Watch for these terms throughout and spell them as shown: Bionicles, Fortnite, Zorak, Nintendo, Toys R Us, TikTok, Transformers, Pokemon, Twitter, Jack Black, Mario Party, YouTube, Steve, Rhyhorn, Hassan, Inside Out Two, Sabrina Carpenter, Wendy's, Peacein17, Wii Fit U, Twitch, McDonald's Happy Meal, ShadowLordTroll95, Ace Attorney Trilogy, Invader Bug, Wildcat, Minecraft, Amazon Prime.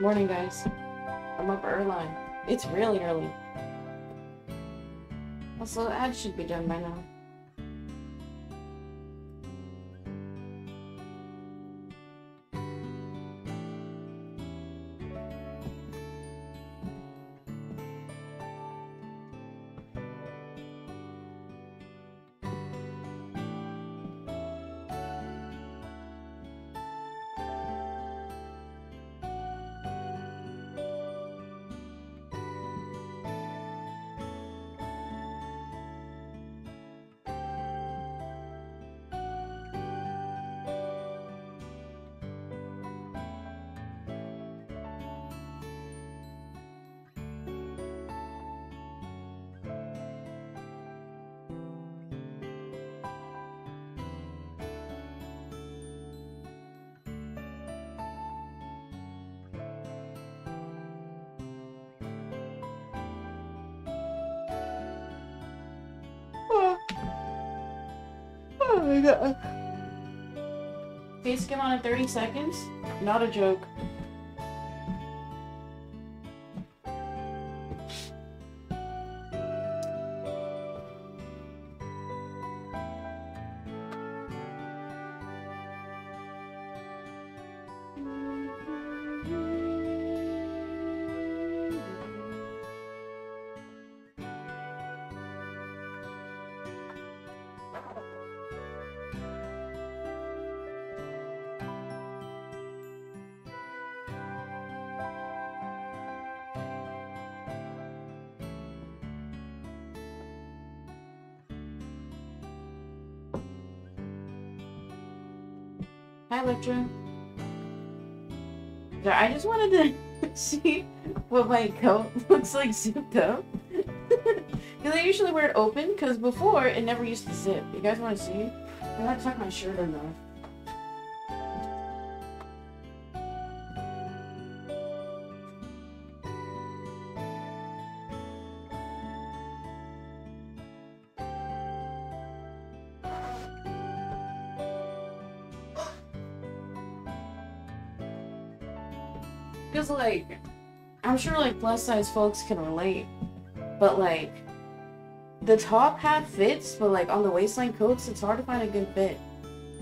Morning, guys. I'm up early. It's really early. Also, the ad should be done by now. Face cam on in 30 seconds? Not a joke. Electra. I just wanted to see what my coat looks like zipped up. Because I usually wear it open, because before it never used to zip. You guys want to see? I gotta tuck my shirt in though. Sure, like plus size folks can relate, but like the top half fits, but like on the waistline coats it's hard to find a good fit.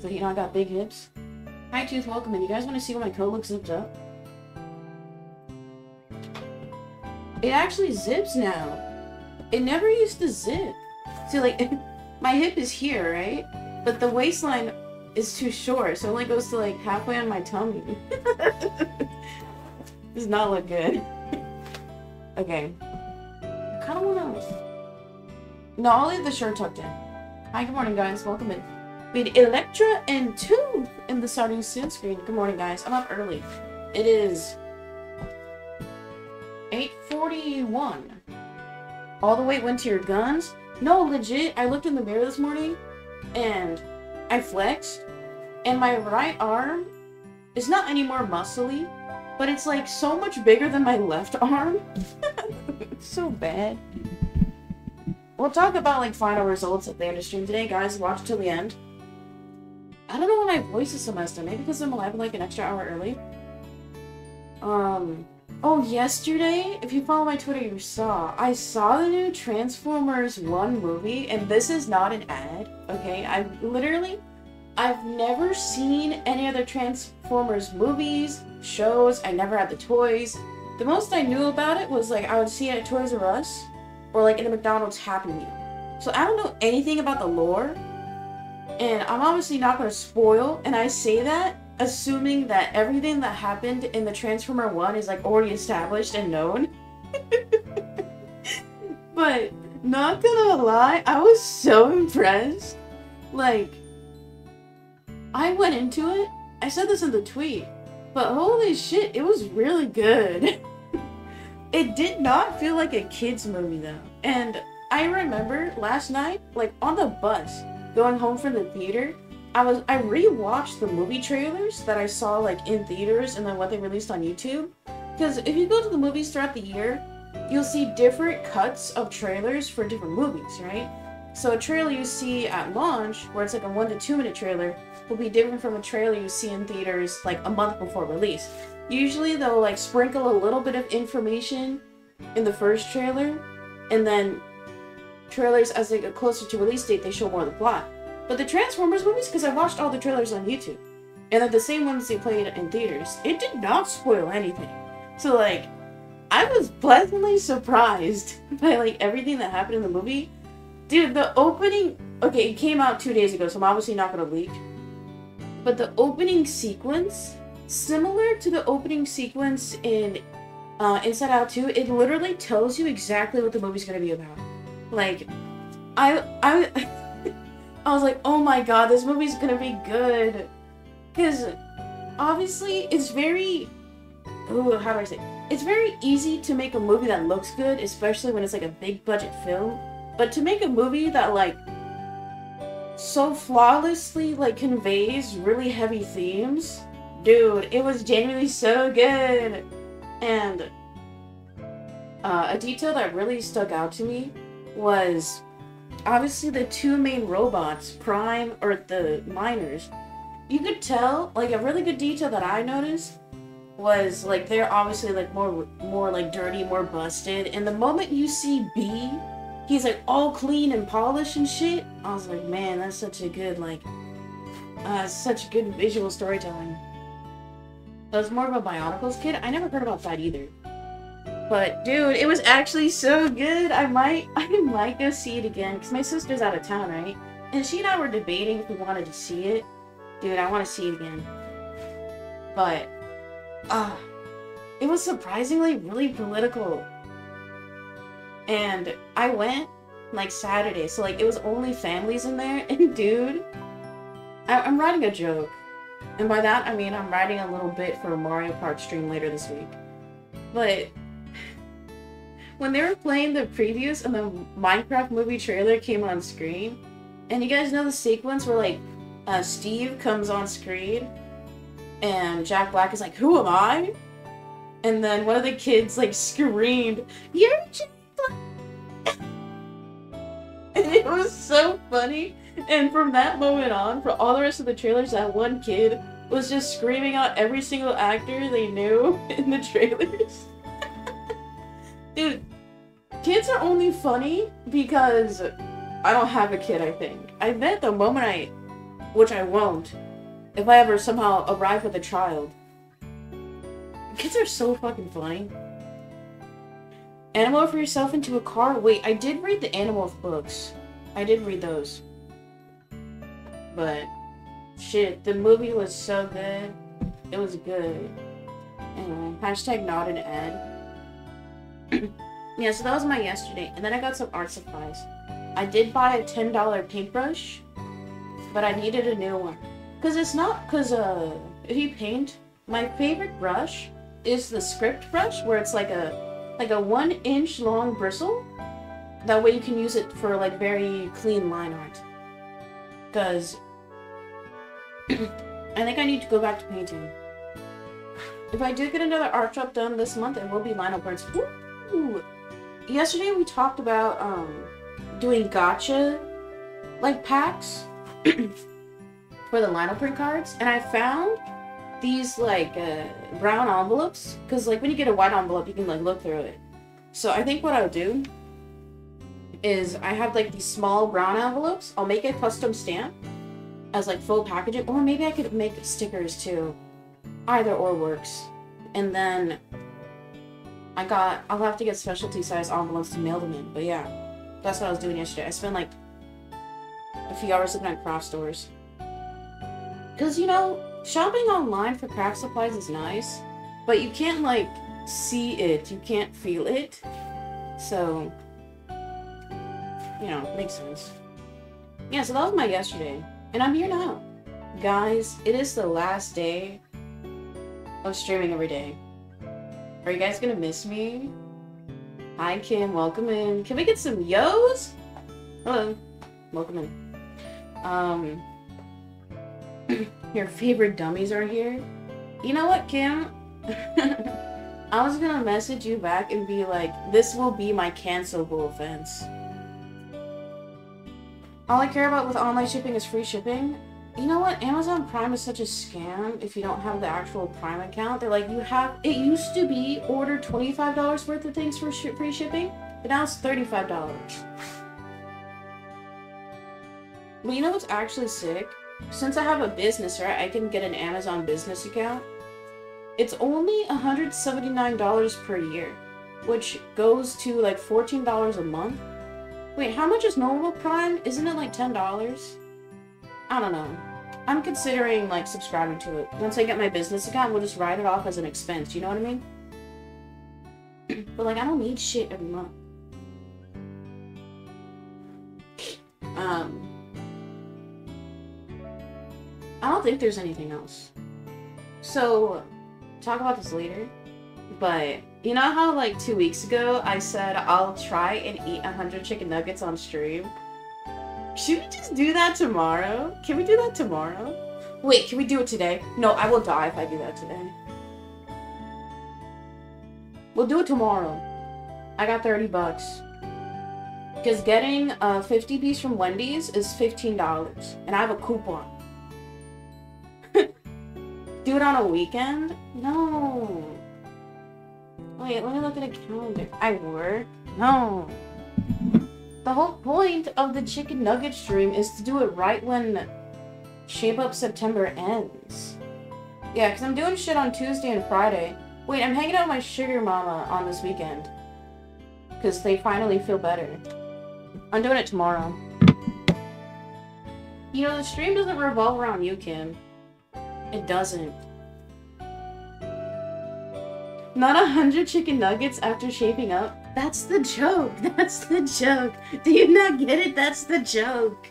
So you know, I got big hips. Hi Tooth, welcome in. You guys want to see what my coat looks zipped up? It actually zips now. It never used to zip. See, like my hip is here, right? But the waistline is too short, so it only goes to like halfway on my tummy. Does not look good. Okay. I kind of want to... No, I'll leave the shirt tucked in. Hi, good morning, guys. Welcome in. We had Electra and Tooth in the starting soon screen. Good morning, guys. I'm up early. It is... 8:41. All the weight went to your guns? No, legit. I looked in the mirror this morning, and I flexed, and my right arm is not any more muscly, but it's like so much bigger than my left arm. It's so bad. We'll talk about like final results at the end of stream today, guys. Watch till the end. I don't know why my voice is so messed up. Maybe because I'm alive like an extra hour early. Oh, yesterday, if you follow my Twitter, you saw. I saw the new Transformers 1 movie, and this is not an ad, okay? I've never seen any other Transformers movies, shows. I never had the toys. The most I knew about it was like I would see it at Toys R Us or like in a McDonald's Happy Meal. So I don't know anything about the lore, and I'm obviously not going to spoil, and I say that assuming that everything that happened in the Transformer 1 is like already established and known. But not gonna lie, I was so impressed. Like, I went into it, I said this in the tweet, but holy shit, it was really good. It did not feel like a kid's movie though. And I remember last night, like on the bus, going home from the theater, I re-watched the movie trailers that I saw like in theaters and then what they released on YouTube. Because if you go to the movies throughout the year, you'll see different cuts of trailers for different movies, right? So a trailer you see at launch, where it's like a 1 to 2 minute trailer, will be different from a trailer you see in theaters like a month before release. Usually they'll like sprinkle a little bit of information in the first trailer, and then trailers as they get closer to release date, they show more of the plot. But the Transformers movies, because I watched all the trailers on YouTube, and at the same ones they played in theaters, it did not spoil anything. So like, I was pleasantly surprised by like everything that happened in the movie. Dude, the opening, okay, it came out 2 days ago, so I'm obviously not gonna leak. But the opening sequence, similar to the opening sequence in Inside Out 2, it literally tells you exactly what the movie's gonna be about. Like, I was like, oh my god, this movie's gonna be good. Because, obviously, it's very... Ooh, how do I say it? It's very easy to make a movie that looks good, especially when it's like a big budget film. But to make a movie that like so flawlessly like conveys really heavy themes, dude, it was genuinely so good. And a detail that really stuck out to me was obviously the two main robots, Prime or the miners. You could tell, like a really good detail that I noticed was like they're obviously like more like dirty, more busted. And the moment you see B, he's like all clean and polished and shit. I was like, man, that's such a good like, such good visual storytelling. I was more of a Bionicles kid. I never heard about that either. But dude, it was actually so good. I might go see it again because my sister's out of town, right? And she and I were debating if we wanted to see it. Dude, I want to see it again. But, it was surprisingly really political. And I went, like, Saturday, so, like, it was only families in there, and dude, I'm writing a joke. And by that, I mean I'm writing a little bit for a Mario Kart stream later this week. But, when they were playing the previews and the Minecraft movie trailer came on screen, and you guys know the sequence where, like, Steve comes on screen, and Jack Black is like, who am I? And then one of the kids, like, screamed, you're Jack Black! And it was so funny. And from that moment on, for all the rest of the trailers, that one kid was just screaming out every single actor they knew in the trailers. Dude, kids are only funny because I don't have a kid, I think. I bet the moment which I won't, if I ever somehow arrive with a child. Kids are so fucking funny. Animal for yourself into a car? Wait, I did read the animal books. I did read those. But, shit, the movie was so good. It was good. Anyway, hashtag not an ad. Yeah, so that was my yesterday. And then I got some art supplies. I did buy a $10 paintbrush, but I needed a new one. If you paint, my favorite brush is the script brush, where it's like a 1 inch long bristle. That way you can use it for like very clean line art. Cause I think I need to go back to painting. If I do get another art job done this month, it will be lineup words. Ooh. Yesterday we talked about doing gacha like packs for the lineup print cards, and I found these like brown envelopes, because like when you get a white envelope you can like look through it. So I think what I'll do is I have like these small brown envelopes. I'll make a custom stamp as like full packaging, or maybe I could make stickers too. Either or works. And then I'll have to get specialty size envelopes to mail them in. But yeah, that's what I was doing yesterday. I spent like a few hours looking at craft stores. Because, you know, shopping online for craft supplies is nice, but you can't, like, see it. You can't feel it. So, you know, makes sense. Yeah, so that was my yesterday. And I'm here now. Guys, it is the last day of streaming every day. Are you guys gonna miss me? Hi, Kim. Welcome in. Can we get some yo's? Hello. Welcome in. Your favorite dummies are here. You know what, Kim? I was gonna message you back and be like, this will be my cancelable offense. All I care about with online shipping is free shipping. You know what? Amazon Prime is such a scam if you don't have the actual Prime account. They're like, you have... It used to be order $25 worth of things for free shipping, but now it's $35. Well, you know what's actually sick? Since I have a business, right, I can get an Amazon business account. It's only $179 per year, which goes to like $14 a month. Wait, how much is normal Prime? Isn't it like $10? I don't know. I'm considering like subscribing to it. Once I get my business account, we'll just write it off as an expense, you know what I mean? But like, I don't need shit every month. I don't think there's anything else. So, talk about this later, but you know how like 2 weeks ago I said I'll try and eat 100 chicken nuggets on stream? Should we just do that tomorrow? Can we do that tomorrow? Wait, can we do it today? No, I will die if I do that today. We'll do it tomorrow. I got 30 bucks. Because getting a 50 piece from Wendy's is $15, and I have a coupon. Do it on a weekend? No. Wait, let me look at the calendar. I work? No. The whole point of the chicken nugget stream is to do it right when Shape Up September ends. Yeah, because I'm doing shit on Tuesday and Friday. Wait, I'm hanging out with my sugar mama on this weekend. Because they finally feel better. I'm doing it tomorrow. You know, the stream doesn't revolve around you, Kim. It doesn't. Not 100 chicken nuggets after shaping up? That's the joke. That's the joke. Do you not get it? That's the joke.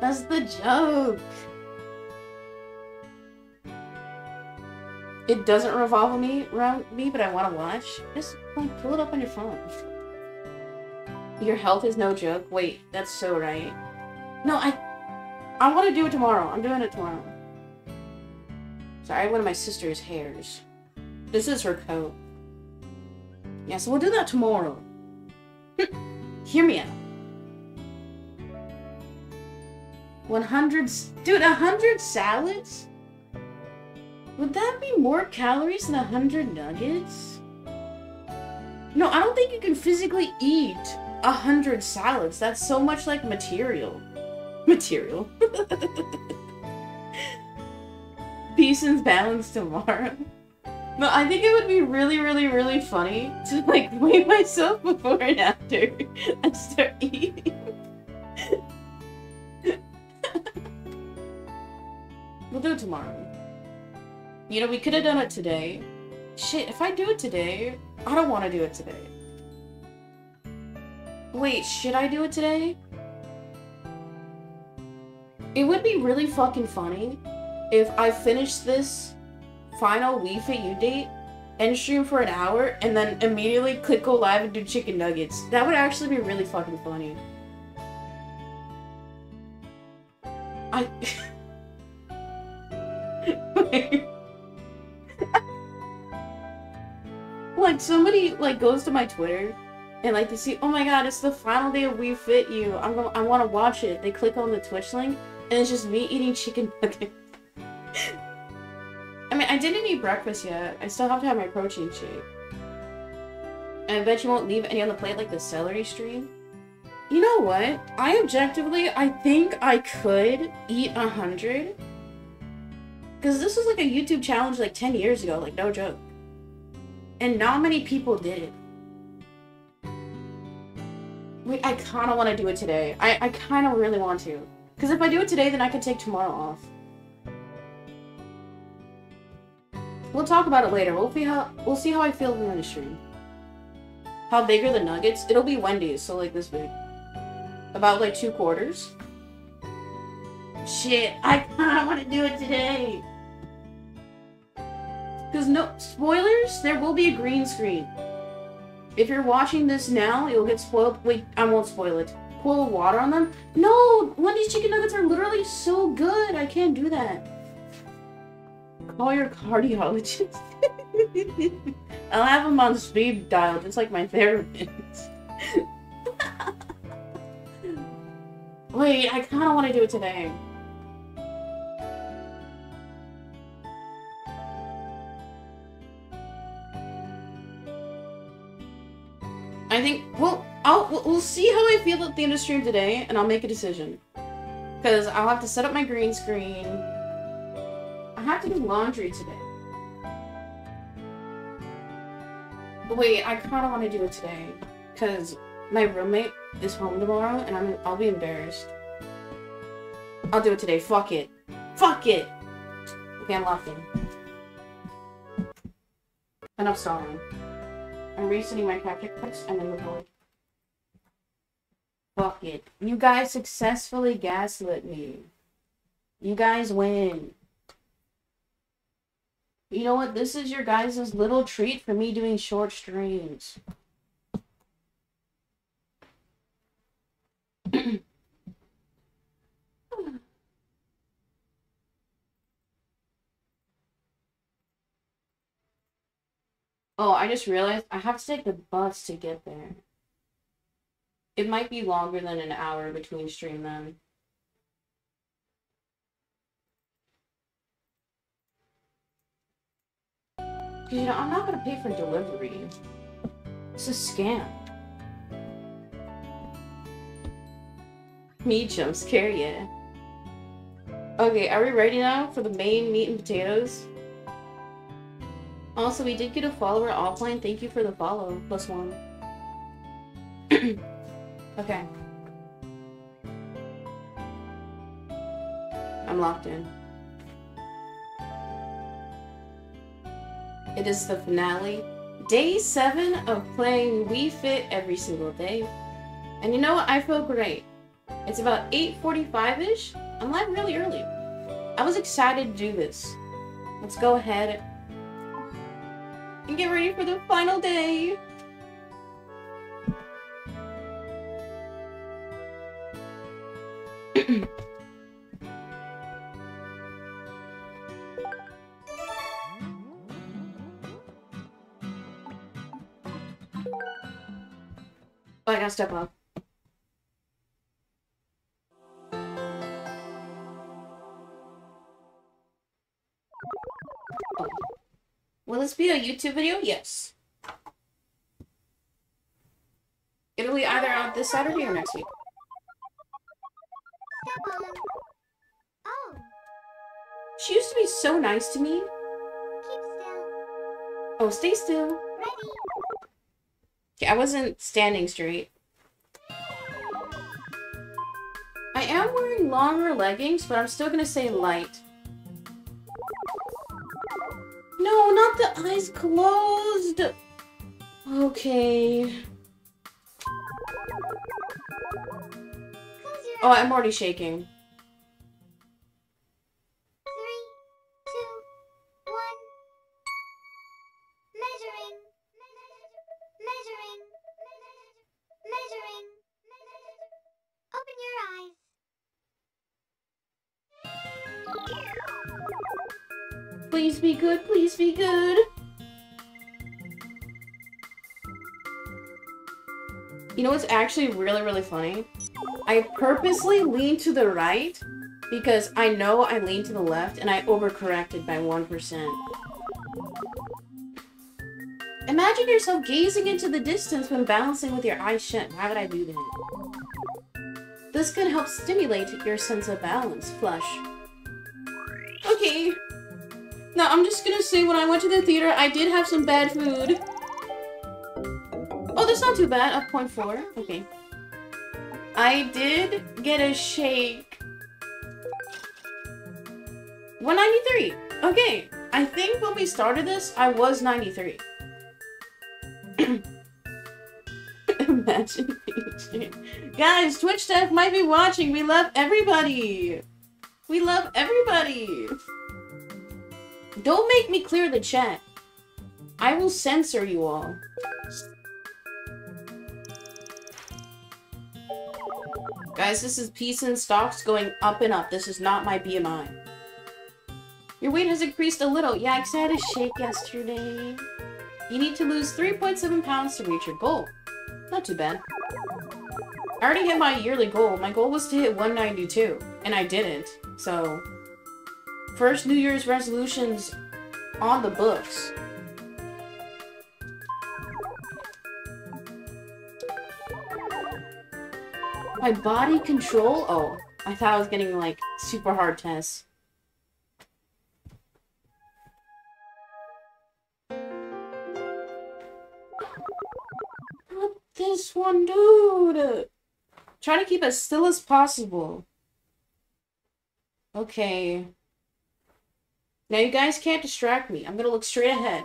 That's the joke. It doesn't revolve around me, but I want to watch. Just like pull it up on your phone. Your health is no joke. Wait, that's so right. No, I want to do it tomorrow. I'm doing it tomorrow. Sorry, I have one of my sister's hairs. This is her coat. Yeah, so we'll do that tomorrow. Hear me out. 100... Dude, 100 salads? Would that be more calories than 100 nuggets? No, I don't think you can physically eat 100 salads. That's so much like material. Material. Peace and balance tomorrow. No, I think it would be really, really, really funny to like weigh myself before and after I start eating. We'll do it tomorrow. You know, we could have done it today. Shit, if I do it today, I don't want to do it today. Wait, should I do it today? It would be really fucking funny if I finish this final Wii Fit U date and stream for an hour and then immediately click go live and do chicken nuggets. That would actually be really fucking funny. I... Like, somebody, like, goes to my Twitter and like they see, oh my god, it's the final day of Wii Fit U. I want to watch it. They click on the Twitch link. And it's just me eating chicken nuggets. I mean, I didn't eat breakfast yet. I still have to have my protein shake. And I bet you won't leave any on the plate like the celery stream. You know what? I think I could eat 100. Because this was like a YouTube challenge like 10 years ago. Like, no joke. And not many people did it. Wait, I kind of want to do it today. I kind of really want to. Because if I do it today, then I can take tomorrow off. We'll talk about it later. We'll see how I feel during the stream. How big are the nuggets? It'll be Wendy's, so like this big. About like 2 quarters. Shit, I kind of want to do it today. Because no spoilers, there will be a green screen. If you're watching this now, you'll get spoiled. Wait, I won't spoil it. Pour water on them? No! Wendy's chicken nuggets are literally so good! I can't do that. Call your cardiologist. I'll have him on speed dial, just like my therapist. Wait, I kind of want to do it today. I think, well, we'll see how I feel at the end of stream today, and I'll make a decision. Because I'll have to set up my green screen. I have to do laundry today. But wait, I kind of want to do it today. Because my roommate is home tomorrow, and I'll be embarrassed. I'll do it today. Fuck it. Fuck it! Okay, I'm locked in. Enough stalling. I'm resetting my tactics and then the board. Fuck it. You guys successfully gaslit me. You guys win. You know what? This is your guys' little treat for me doing short streams. Oh, I just realized I have to take the bus to get there. It might be longer than an hour between stream then. Because, you know, I'm not going to pay for delivery. It's a scam. Me jump scare ya. Okay, are we ready now for the main meat and potatoes? Also, we did get a follower offline. Thank you for the follow. +1. Okay. I'm locked in. It is the finale. Day 7 of playing Wii Fit every single day. And you know what? I feel great. It's about 8:45-ish. I'm live really early. I was excited to do this. Let's go ahead and get ready for the final day. Oh, I gotta step up. Oh. Will this be a YouTube video? Yes. It'll be either out this Saturday or next week. She used to be so nice to me. Keep still. Oh, stay still. Ready. Okay, I wasn't standing straight. I am wearing longer leggings, but I'm still gonna say light. No, not the eyes closed! Okay. Oh, I'm already shaking. 3, 2, 1. Measuring. Measuring. Measuring. Open your eyes. Please be good. Please be good. You know what's actually really, really funny? I purposely leaned to the right because I know I leaned to the left and I overcorrected by 1%. Imagine yourself gazing into the distance when balancing with your eyes shut. Why would I do that? This could help stimulate your sense of balance, Flush. Okay. Now I'm just gonna say when I went to the theater, I did have some bad food. Oh, that's not too bad. Up 0.4. Okay. I did get a shake. 193. Okay. I think when we started this, I was 93. Imagine being guys, Twitch staff might be watching. We love everybody. We love everybody. Don't make me clear the chat. I will censor you all. Guys, this is peace and stocks going up and up. This is not my BMI. Your weight has increased a little. Yeah, because I had a shake yesterday. You need to lose 3.7 pounds to reach your goal. Not too bad. already hit my yearly goal. My goal was to hit 192, and I didn't. So, first New Year's resolutions on the books. My body control? Oh, I thought I was getting, like, super hard tests. Not this one, dude! Try to keep as still as possible. Okay. Now you guys can't distract me. I'm gonna look straight ahead.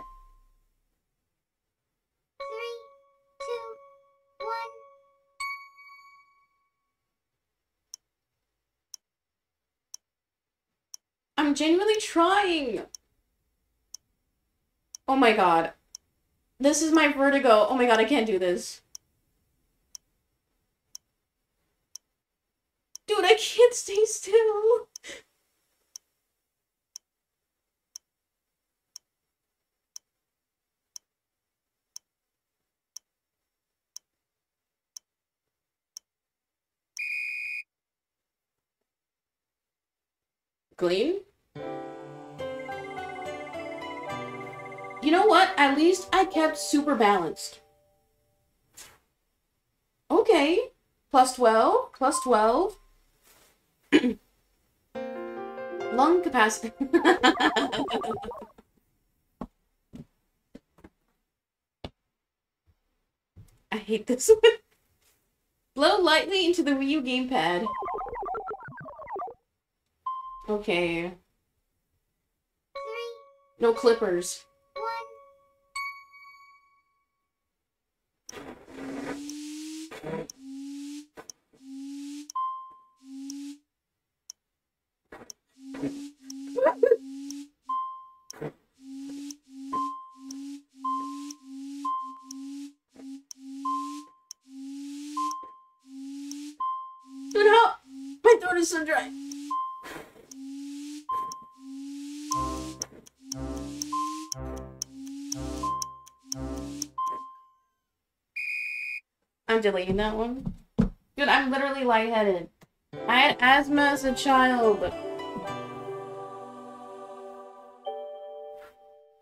3, 2, 1. I'm genuinely trying. Oh my god. This is my vertigo. Oh my god, I can't do this. Dude, I can't stay still. Glean? You know what? At least I kept super balanced. Okay. Plus 12. Plus 12. Lung capacity. I hate this one. Blow lightly into the Wii U gamepad. Okay. 3. No clippers. 1. Dude, help! My throat is so dry. I'm deleting that one. Dude, I'm literally lightheaded. I had asthma as a child.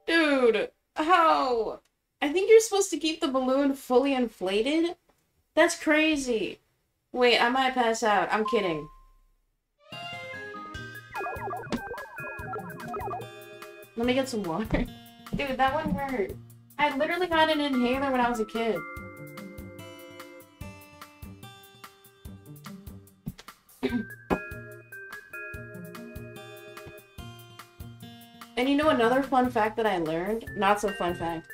Dude, how? I think you're supposed to keep the balloon fully inflated? That's crazy. Wait, I might pass out. I'm kidding. Let me get some water. Dude, that one hurt. I literally got an inhaler when I was a kid. And you know another fun fact that I learned? Not so fun fact.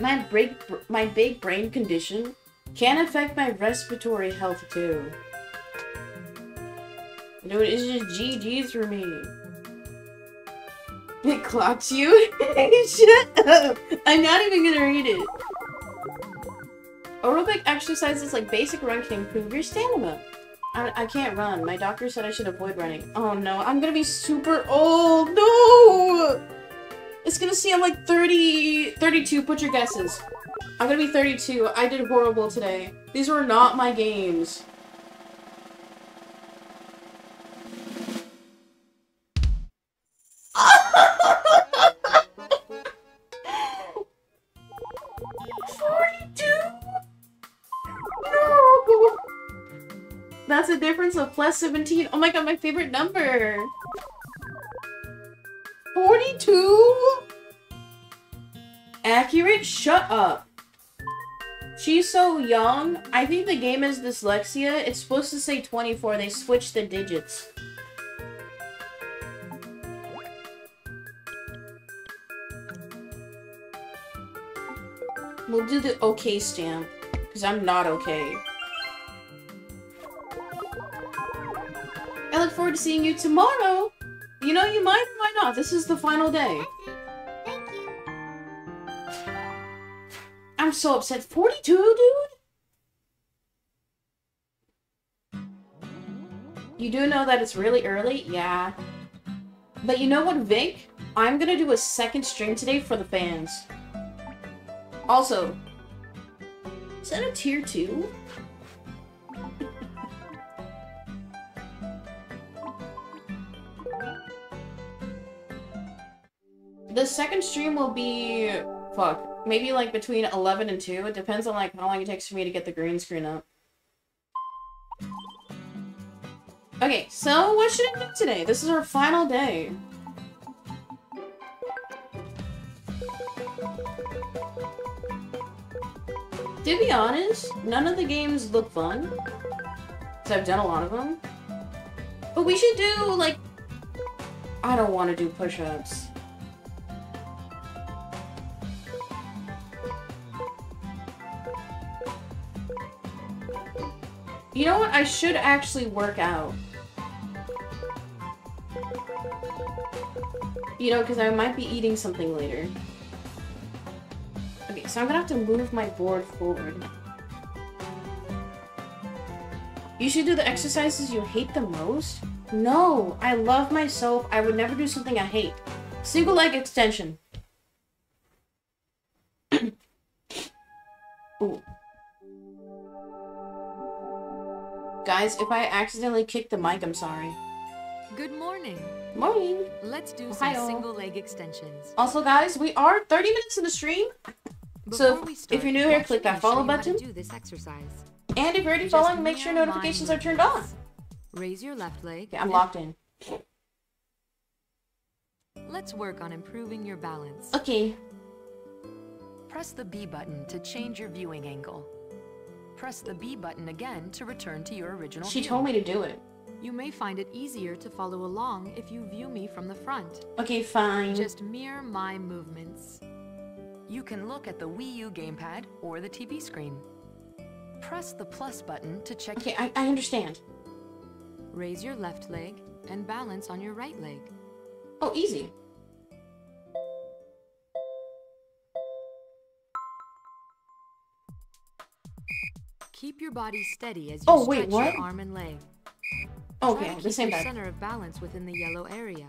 My big brain condition can affect my respiratory health too. Dude, it's just GG for me. It clocks you? Shut up! I'm not even gonna read it. Aerobic exercises like basic run can improve your stamina. I can't run. My doctor said I should avoid running. Oh no, I'm gonna be super old. No! It's gonna see I'm like 30... 32, put your guesses. I'm gonna be 32. I did horrible today. These were not my games. That's a difference of plus 17. Oh my god, my favorite number! 42? Accurate? Shut up. She's so young. I think the game is dyslexia. It's supposed to say 24. They switched the digits. We'll do the okay stamp. Because I'm not okay. I look forward to seeing you tomorrow! You know, you might or might not. This is the final day. Thank you. I'm so upset. 42, dude? You do know that it's really early? Yeah. But you know what, Vic? I'm gonna do a second stream today for the fans. Also, is that a tier 2? the second stream will be, fuck, maybe like between 11 and 2. It depends on like how long it takes for me to get the green screen up. Okay, so what should I do today? This is our final day. To be honest, none of the games look fun, because I've done a lot of them. But we should do, like, I don't want to do push-ups. You know what? I should actually work out. You know, because I might be eating something later. Okay, so I'm gonna have to move my board forward. You should do the exercises you hate the most? No, I love myself. I would never do something I hate. Single leg extension. Ooh. Guys, if I accidentally kicked the mic, I'm sorry. Good morning. Morning. Let's do some single leg extensions. Also, guys, we are 30 minutes in the stream. So if you're new here, click that follow button. Do this exercise. And if you're already following, make sure notifications are turned on. Raise your left leg. Yeah, I'm locked in. Let's work on improving your balance. Okay. Press the B button to change your viewing angle. Press the B button again to return to your original view. She told me to do it. You may find it easier to follow along if you view me from the front. Okay, fine. Just mirror my movements. You can look at the Wii U gamepad or the TV screen. Press the plus button to check. Okay, I understand. Raise your left leg and balance on your right leg. Oh, easy. Keep your body steady as you stretch your arm and leg. Okay, the same bag. Center of balance within the yellow area.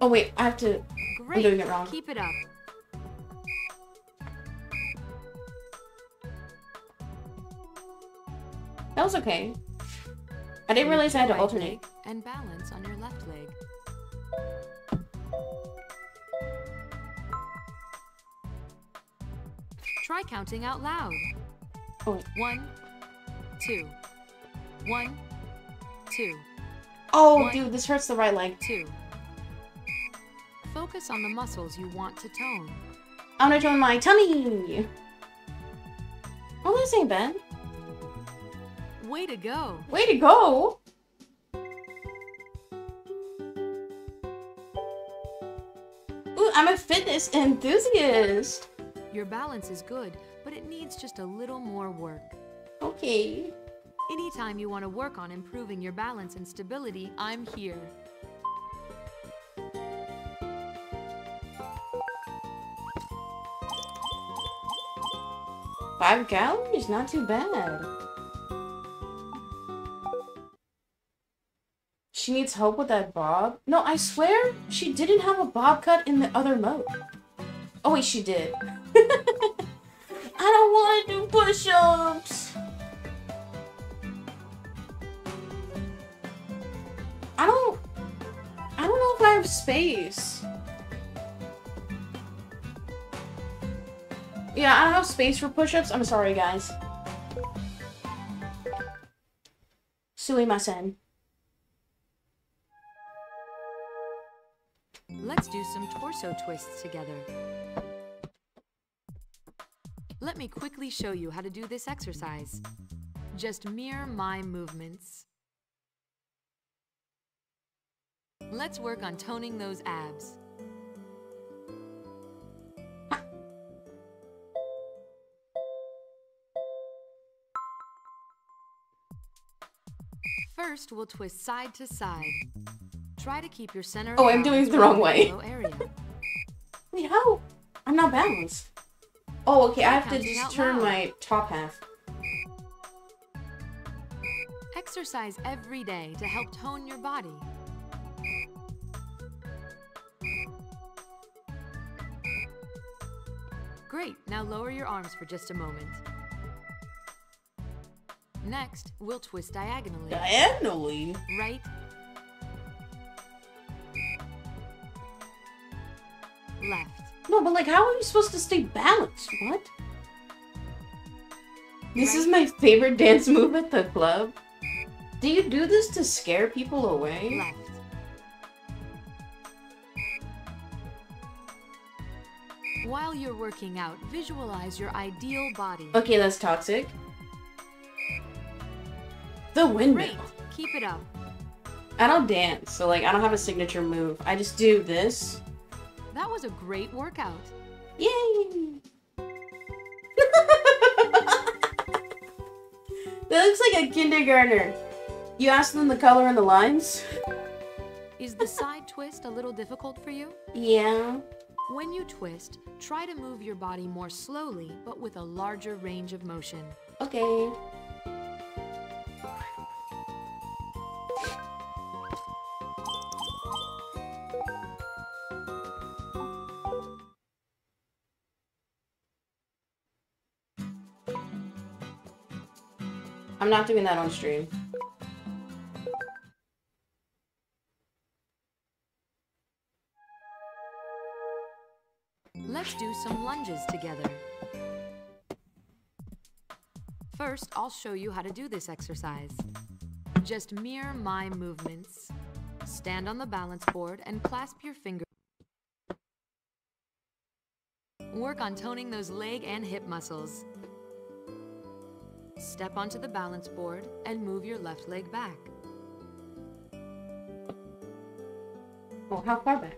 Oh wait, I have to. Great. I'm doing it wrong. Keep it up. That was okay. I didn't realize I had to alternate. And balance on your left leg. Try counting out loud. Oh. 1, 2, 1, 2. Oh, one, dude, this hurts the right leg. 2. Focus on the muscles you want to tone. I want to tone my tummy. Oh, this ain't bad. Way to go. Way to go. Ooh, I'm a fitness enthusiast. Your balance is good, but it needs just a little more work. Okay. Anytime you want to work on improving your balance and stability, I'm here. $5 calories? Not too bad. She needs help with that bob? No, I swear she didn't have a bob cut in the other mode. Oh wait, she did. I don't want to do push-ups. I don't know if I have space. Yeah, I don't have space for push-ups. I'm sorry, guys. Suimasen. Let's do some torso twists together. Let me quickly show you how to do this exercise. Just mirror my movements. Let's work on toning those abs. First, we'll twist side to side. Try to keep your center. Oh, I'm doing it the wrong way. Wait, how? I'm not balanced. Oh, okay, I have to just turn my top half. Exercise every day to help tone your body. Great, now lower your arms for just a moment. Next, we'll twist diagonally. Diagonally? Right. No, but like, how are you supposed to stay balanced? What? This is my favorite dance move at the club. Do you do this to scare people away? Left. While you're working out, visualize your ideal body. Okay, that's toxic. The windmill. Great. Keep it up. I don't dance, so like I don't have a signature move. I just do this. That was a great workout. Yay! That looks like a kindergartner. You asked them the color and the lines? Is the side twist a little difficult for you? Yeah. When you twist, try to move your body more slowly, but with a larger range of motion. Okay. I'm not doing that on stream. Let's do some lunges together. First, I'll show you how to do this exercise. Just mirror my movements. Stand on the balance board and clasp your fingers. Work on toning those leg and hip muscles. Step onto the balance board and move your left leg back. Oh, how far back?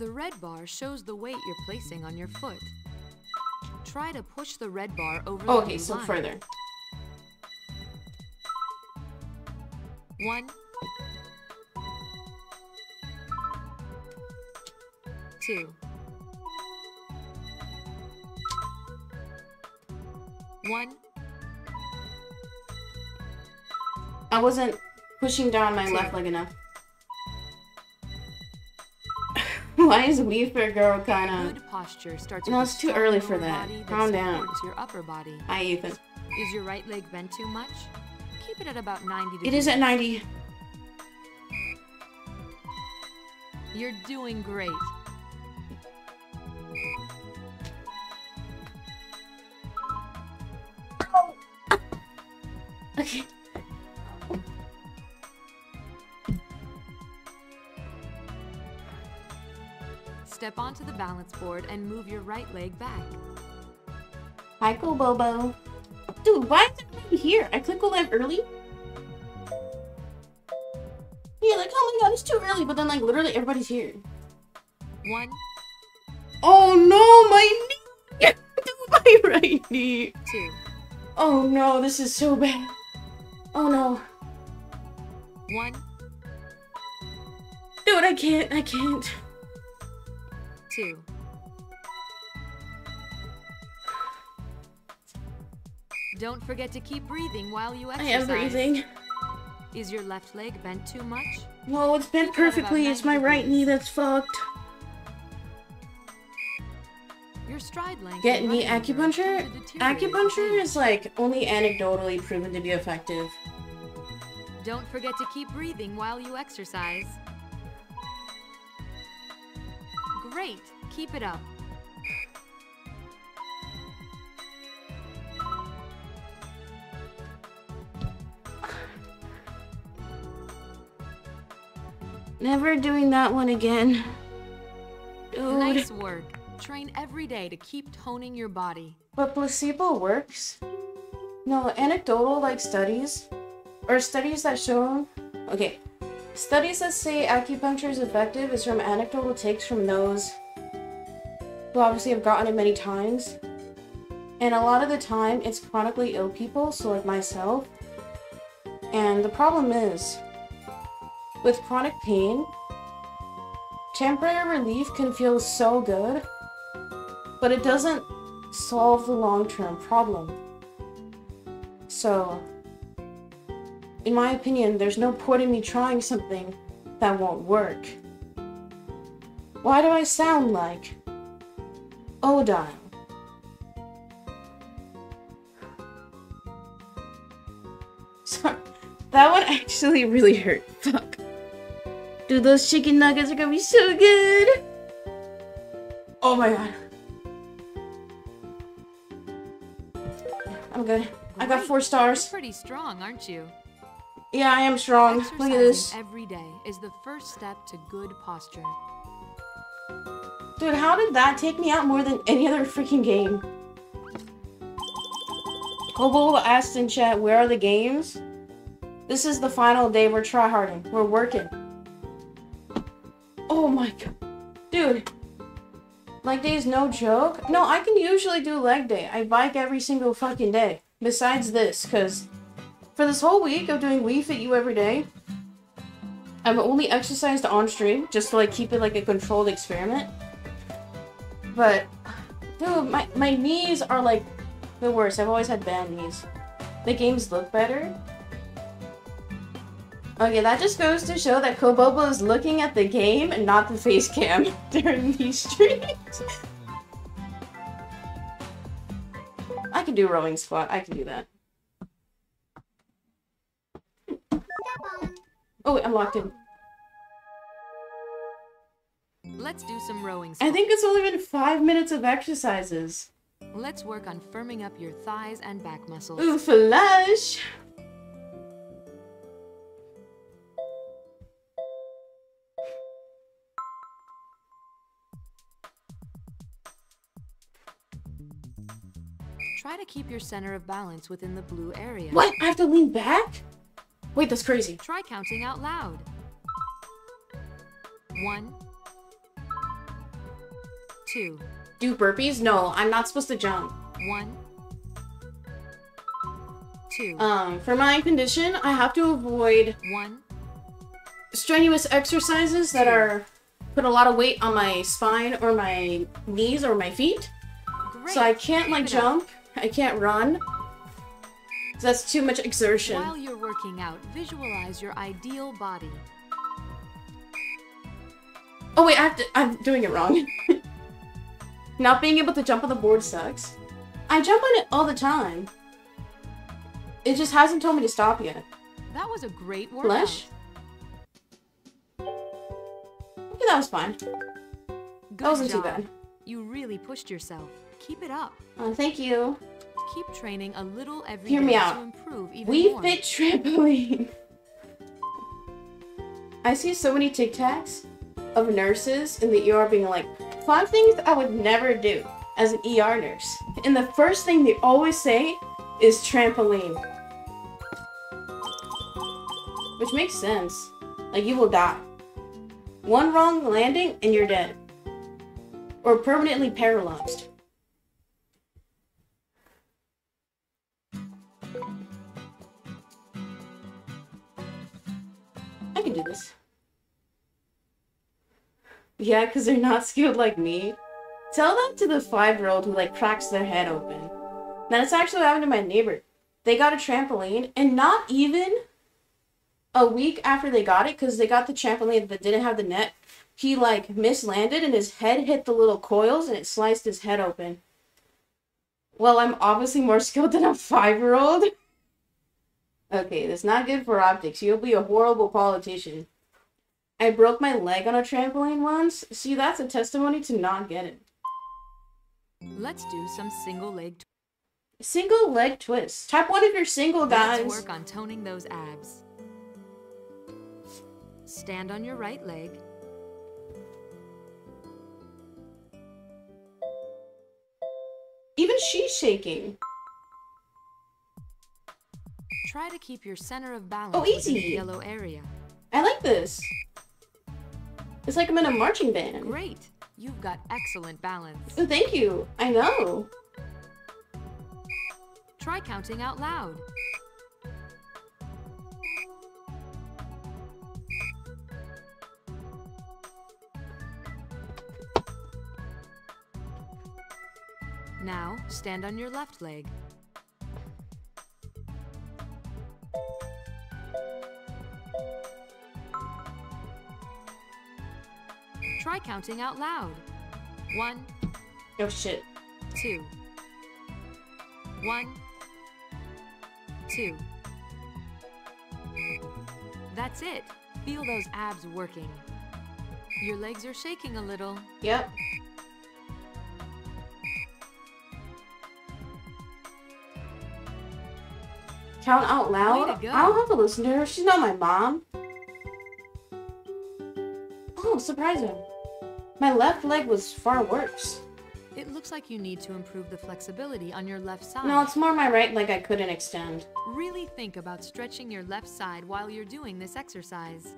The red bar shows the weight you're placing on your foot. Try to push the red bar over the line. Okay, so further. 1, 2, 1. I wasn't pushing down my left leg enough. Why is Wii Fit Girl kinda... Good posture starts no, it's too early for that. Calm down. Your upper body. Hi, Ethan. Is your right leg bent too much? Keep it at about 90 degrees. It is at 90. You're doing great. Okay. Step onto the balance board and move your right leg back. Michael Bobo. Dude, why is it here? I click all that early? Yeah, like, oh my god, it's too early, but then like literally everybody's here. 1. Oh no, my knee! Yeah, my right knee. 2. Oh no, this is so bad. Oh no. 1. Dude, I can't. 2. 'Don't forget to keep breathing while you exercise. I am breathing. Is your left leg bent too much? Well, it's bent perfectly. It's my right knee that's fucked. Your stride length. Get knee acupuncture? Acupuncture is like only anecdotally proven to be effective. Don't forget to keep breathing while you exercise. Great. Keep it up. Never doing that one again. Dude. Nice work. Train every day to keep toning your body. But placebo works? No, anecdotal like studies. Or studies that show... Okay. Studies that say acupuncture is effective is from anecdotal takes from those who obviously have gotten it many times. And a lot of the time, it's chronically ill people, so like myself. And the problem is... with chronic pain, temporary relief can feel so good, but it doesn't solve the long-term problem. So, in my opinion, there's no point in me trying something that won't work. Why do I sound like Odile? Sorry. That one actually really hurt. Fuck. Dude, those chicken nuggets are gonna be so good. Oh my god. I'm good. I got 4 stars. You're pretty strong, aren't you? Yeah, I am strong. Exercising. Look at this. Every day is the first step to good posture. Dude, how did that take me out more than any other freaking game? Kobo asked in chat, where are the games? This is the final day. We're tryharding. We're working. Oh my god. Dude. Leg day is no joke. No, I can usually do leg day. I bike every single fucking day. Besides this, because for this whole week of doing Wii Fit U every day, I've only exercised on stream just to like keep it like a controlled experiment. But, dude, my knees are like the worst. I've always had bad knees. The games look better. Okay, that just goes to show that Kobobo is looking at the game and not the face cam during these streams. I can do rowing squat. I can do that. Oh wait, I'm locked in. Let's do some rowing squat. I think it's only been 5 minutes of exercises. Let's work on firming up your thighs and back muscles. Ooh, flush! Try to keep your center of balance within the blue area. What? I have to lean back? Wait, that's crazy. Try counting out loud. 1, 2. Do burpees? No, I'm not supposed to jump. 1, 2. For my condition, I have to avoid strenuous exercises that are put a lot of weight on my spine or my knees or my feet. Great. So I can't like jump. I can't run. That's too much exertion. While you're working out, visualize your ideal body. Oh wait, I have to, I'm doing it wrong. Not being able to jump on the board sucks. I jump on it all the time. It just hasn't told me to stop yet. That was a great workout. Flesh? Yeah, that was fine. That wasn't too bad. You really pushed yourself. Keep it up. Oh, thank you. Keep training a little every day to improve even more. Wii Fit trampoline. I see so many TikToks of nurses in the ER being like, 5 things I would never do as an ER nurse. And the first thing they always say is trampoline. Which makes sense. Like, you will die. 1 wrong landing and you're dead. Or permanently paralyzed. I can do this. Yeah, because they're not skilled like me. Tell that to the 5-year-old who like cracks their head open. That's actually what happened to my neighbor. They got a trampoline, and not even a week after they got it, because they got the trampoline that didn't have the net, he like mislanded and his head hit the little coils and it sliced his head open. Well, I'm obviously more skilled than a 5-year-old. Okay, that's not good for optics. You'll be a horrible politician. I broke my leg on a trampoline once. See, that's a testimony to not get it. Let's do some single leg twists. Tap one if you're single, guys. Let's work on toning those abs. Stand on your right leg. Even she's shaking. Try to keep your center of balance in the yellow area. I like this. It's like I'm in a marching band. Great. You've got excellent balance. Oh, thank you. I know. Try counting out loud. Now, stand on your left leg. Try counting out loud. 1. Oh shit. 2. 1. 2. That's it. Feel those abs working. Your legs are shaking a little. Yep. Count out loud? I don't have to listen to her. She's not my mom. Oh, surprising. My left leg was far worse. It looks like you need to improve the flexibility on your left side. No, it's more my right leg I couldn't extend. Really think about stretching your left side while you're doing this exercise.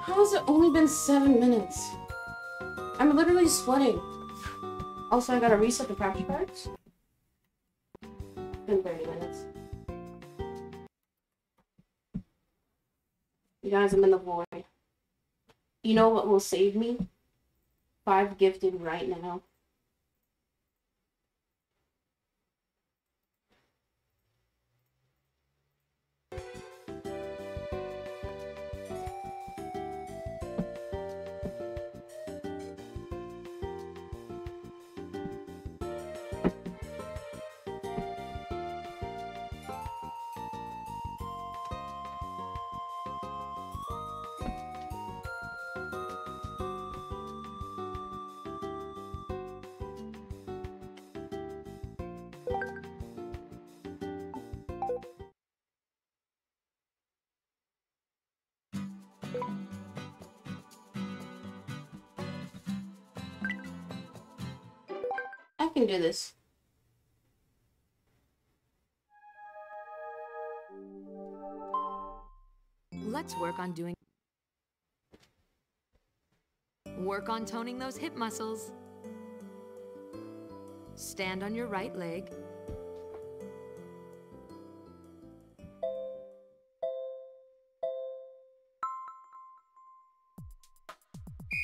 How has it only been 7 minutes? I'm literally sweating. Also, I gotta reset the practice cards. It's been 30 minutes. You guys, I'm in the void. You know what will save me? 5 gifted right now. I can do this. Let's work on toning those hip muscles. Stand on your right leg.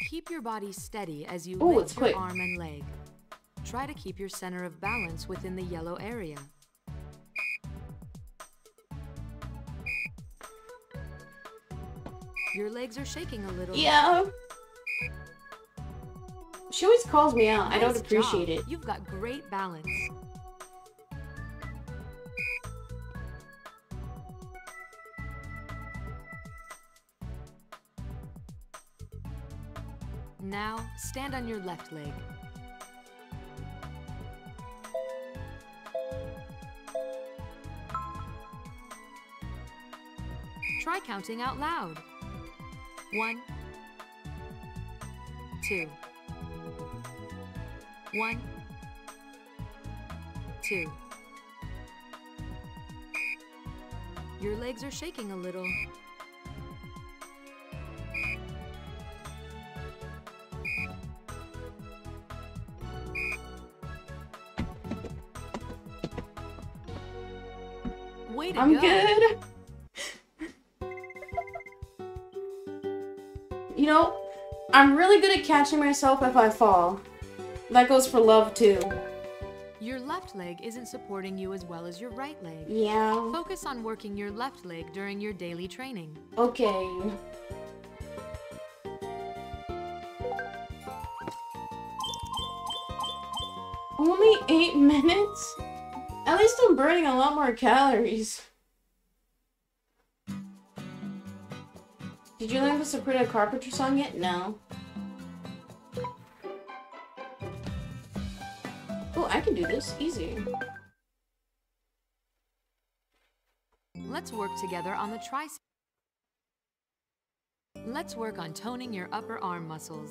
Keep your body steady as you lift your arm and leg. Try to keep your center of balance within the yellow area. Your legs are shaking a little. Yeah. She always calls me out. Nice job. I don't appreciate it. You've got great balance. Now, stand on your left leg. Try counting out loud. 1, 2, 1, 2. Your legs are shaking a little. Way to go. I'm good. You know, I'm really good at catching myself if I fall. That goes for love too. Your left leg isn't supporting you as well as your right leg. Yeah. Focus on working your left leg during your daily training. Okay. Only 8 minutes? At least I'm burning a lot more calories. Did you learn the Sabrina Carpenter song yet? No. Oh, I can do this. Easy. Let's work together on the tricep. Let's work on toning your upper arm muscles.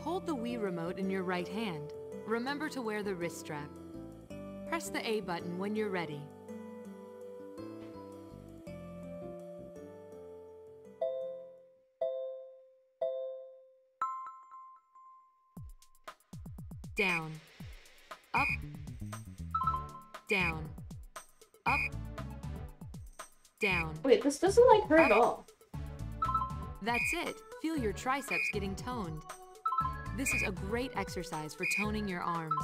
Hold the Wii remote in your right hand. Remember to wear the wrist strap. Press the A button when you're ready. Down, up, down, up, down. Wait, this doesn't like her at all. That's it. Feel your triceps getting toned. This is a great exercise for toning your arms.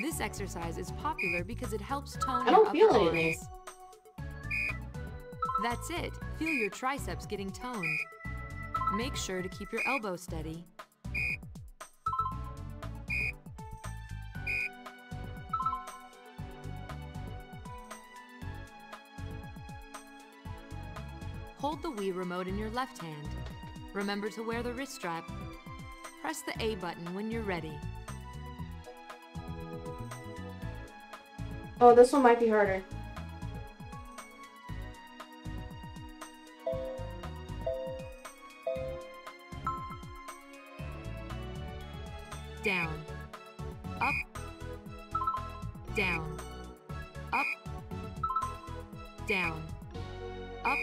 This exercise is popular because it helps tone your upper arms. I don't feel anything. That's it. Feel your triceps getting toned. Make sure to keep your elbow steady. Hold the Wii remote in your left hand. Remember to wear the wrist strap. Press the A button when you're ready. Oh, this one might be harder. Down. Up. Down. Up. Down. Up.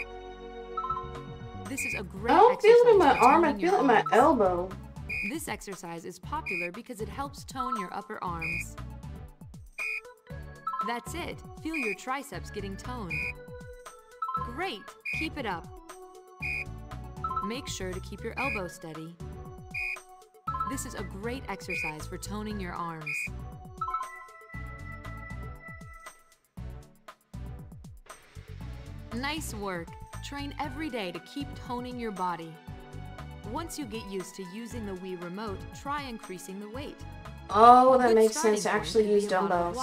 This is a great exercise. I don't feel it in my arm, I feel it in my elbow. This exercise is popular because it helps tone your upper arms. That's it. Feel your triceps getting toned. Great. Keep it up. Make sure to keep your elbow steady. This is a great exercise for toning your arms. Nice work. Train every day to keep toning your body. Once you get used to using the Wii remote, try increasing the weight. Oh, that makes sense to actually use dumbbells.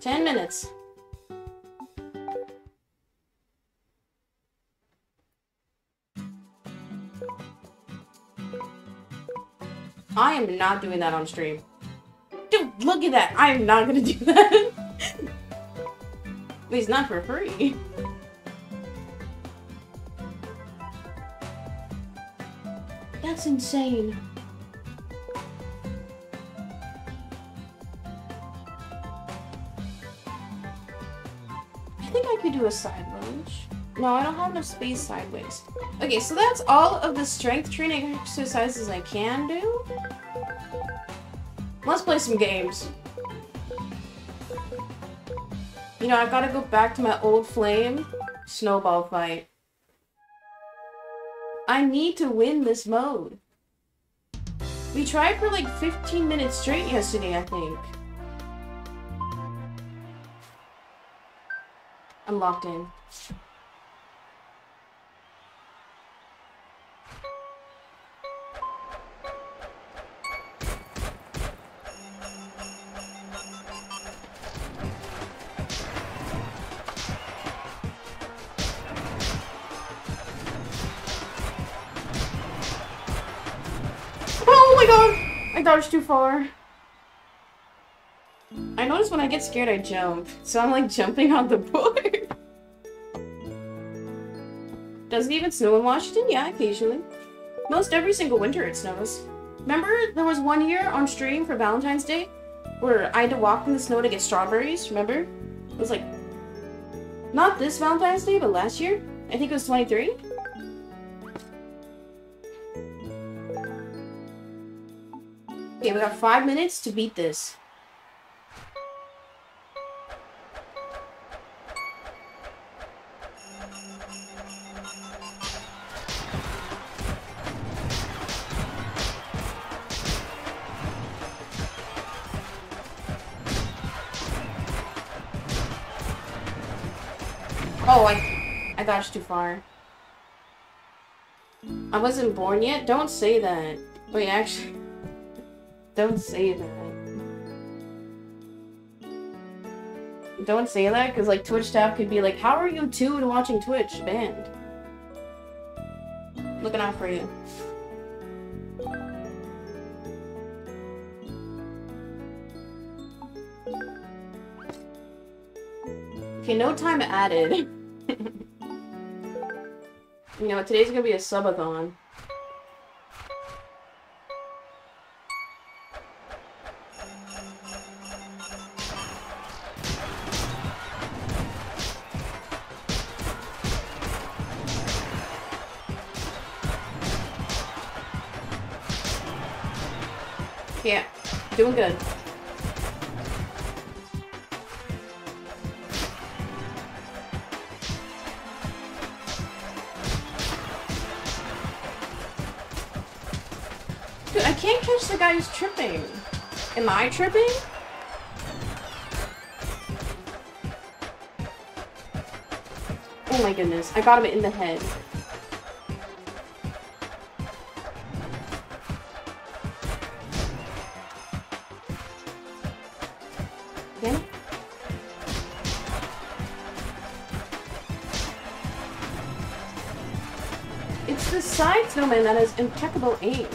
10 minutes. I am not doing that on stream. Dude, look at that. I am not gonna do that. At least not for free. That's insane. I think I could do a side lunge. No, I don't have enough space sideways. Okay, so that's all of the strength training exercises I can do. Let's play some games. You know, I've got to go back to my old flame, snowball fight. I need to win this mode. We tried for like 15 minutes straight yesterday, I think. I'm locked in. Dodge too far. I notice when I get scared I jump, so I'm like jumping on the board. Does it even snow in Washington? Yeah, occasionally. Most every single winter it snows. Remember there was one year on stream for Valentine's Day where I had to walk in the snow to get strawberries, remember? It was like, not this Valentine's Day, but last year. I think it was 23. Okay, we got 5 minutes to beat this. Oh, I dodged too far. I wasn't born yet? Don't say that. Wait, actually... Don't say that. Don't say that, because like Twitch staff could be like, how are you two and watching Twitch? Banned. Looking out for you. Okay, no time added. You know, today's gonna be a subathon. Yeah, doing good. Dude, I can't catch the guy who's tripping. Am I tripping? Oh my goodness, I got him in the head. side snowman that has impeccable aim.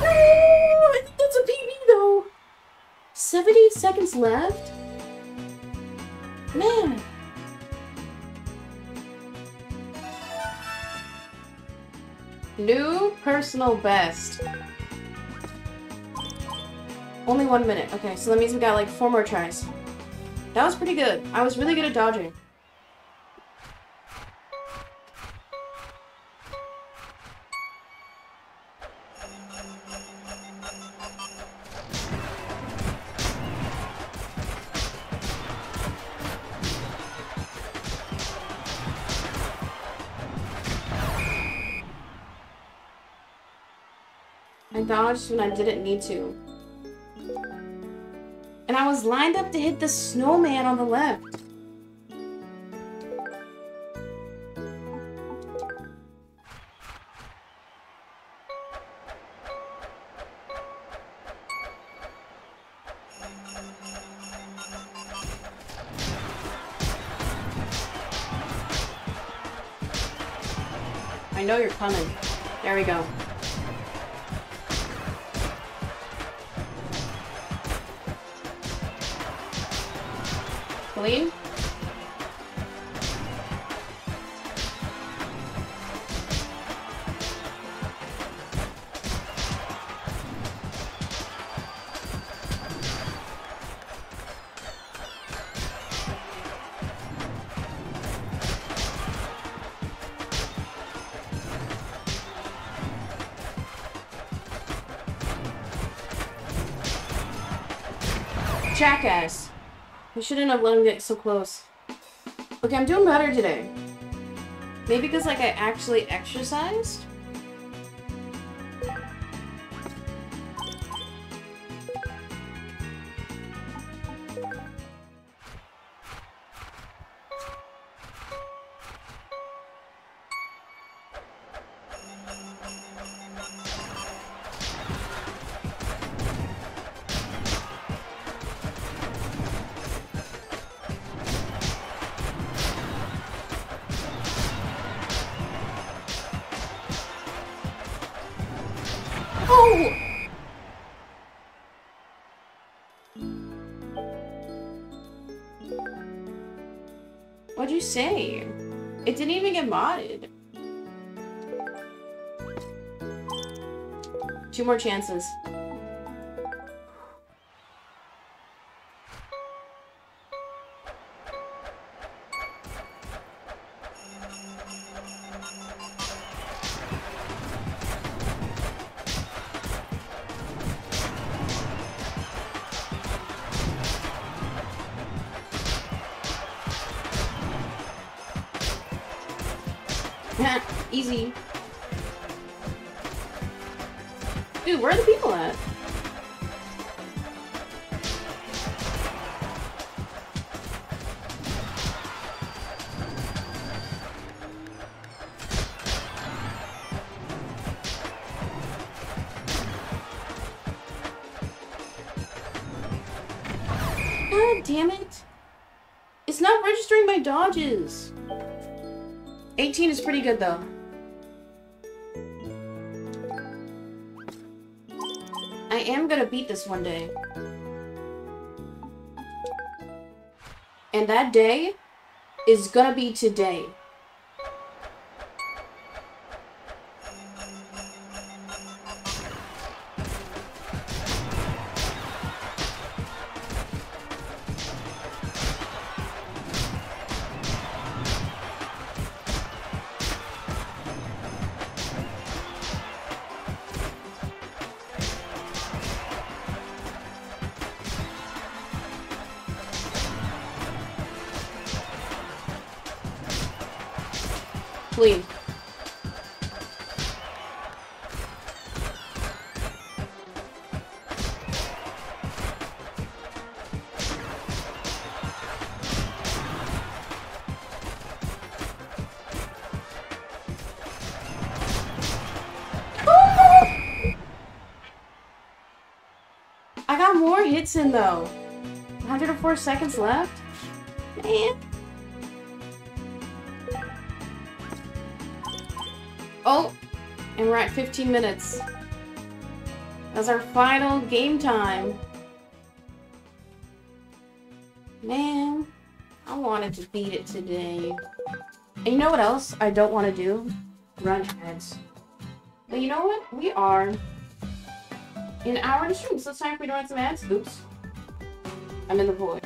No! That's a PB though! 70 seconds left? Man! New personal best. Only 1 minute. Okay, so that means we got like 4 more tries. That was pretty good. I was really good at dodging. Dodged when I didn't need to. And I was lined up to hit the snowman on the left. I know you're coming. There we go. Clean. Jackass. We shouldn't have let him get so close. Okay, I'm doing better today. Maybe because, like, I actually exercised? Say. It didn't even get modded. 2 more chances. Dodges. 18 is pretty good though. I am gonna beat this one day. And that day is gonna be today. got more hits in though. 104 seconds left? Man. Oh, and we're at 15 minutes. That's our final game time. Man, I wanted to beat it today. And you know what else I don't want to do? Run ads. But you know what? We are in an hour to stream, so it's time if we don't have some ads. Oops. I'm in the void.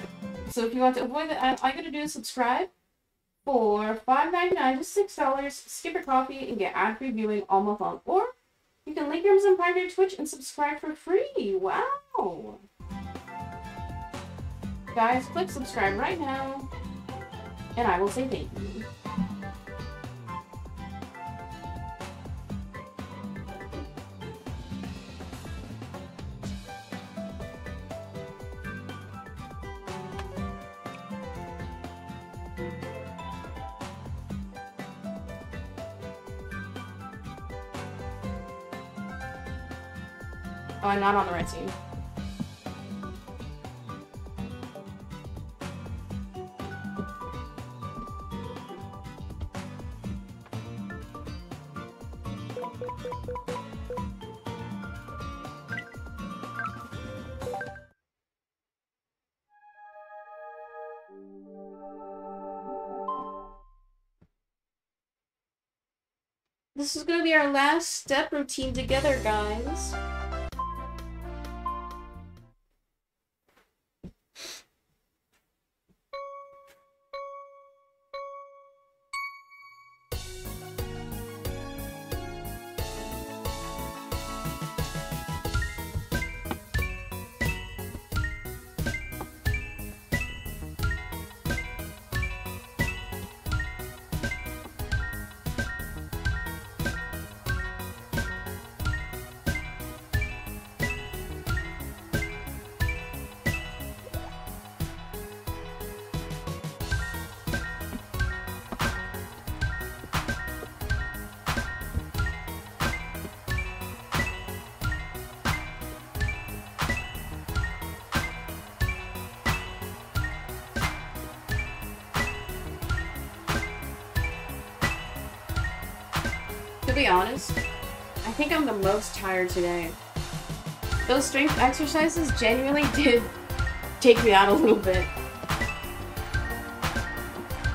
So if you want to avoid the ad, all you gotta do is subscribe for $5.99 to $6, skip your coffee, and get ad-free viewing all month long. Or you can link your Amazon Prime to your Twitch and subscribe for free. Wow! Guys, click subscribe right now, and I will say thank you. Oh, I'm not on the right team. This is going to be our last step routine together, guys. To be honest, I think I'm the most tired today. Those strength exercises genuinely did take me out a little bit.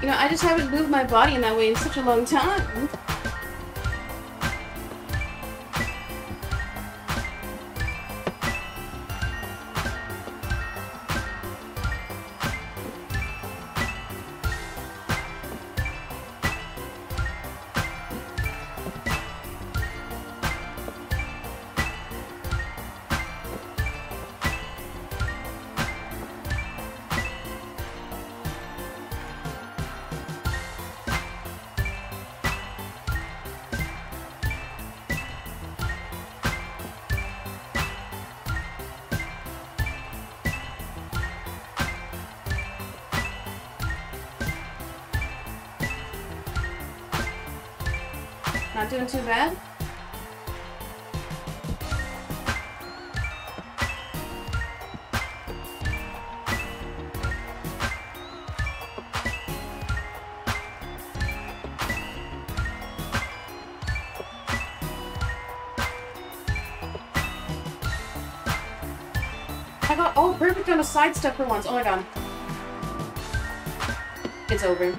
You know, I just haven't moved my body in that way in such a long time. Doing too bad? I got all perfect on a side step for once. Oh my god. It's over.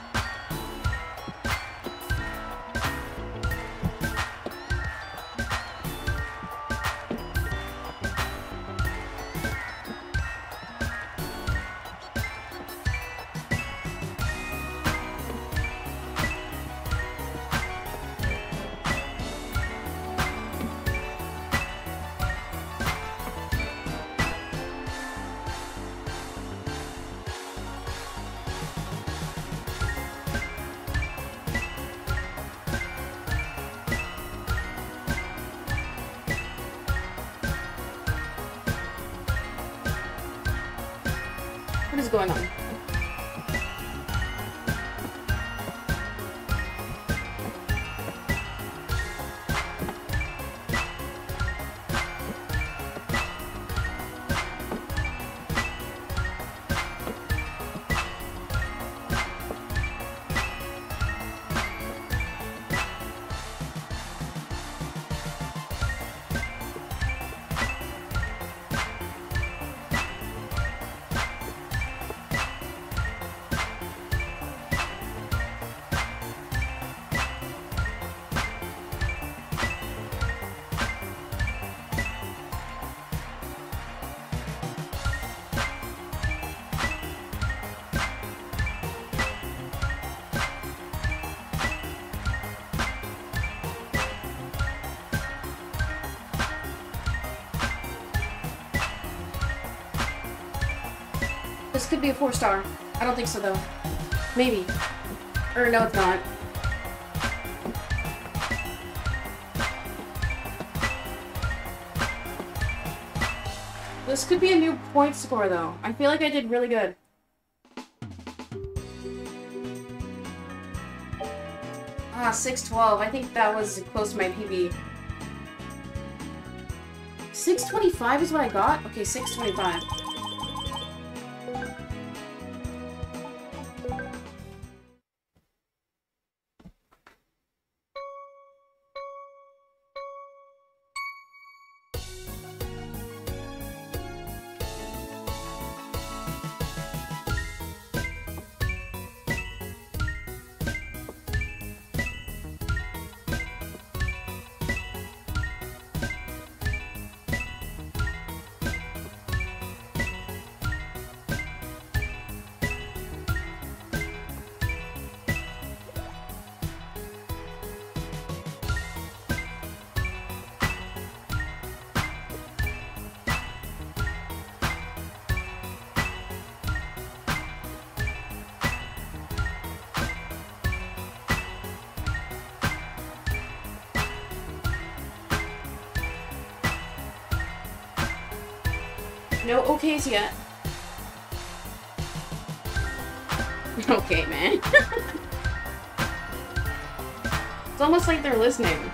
This could be a 4-star. I don't think so, though. Maybe. Or no, it's not. This could be a new point score, though. I feel like I did really good. Ah, 612. I think that was close to my PB. 625 is what I got? Okay, 625. No OKs yet. Okay, man. It's almost like they're listening.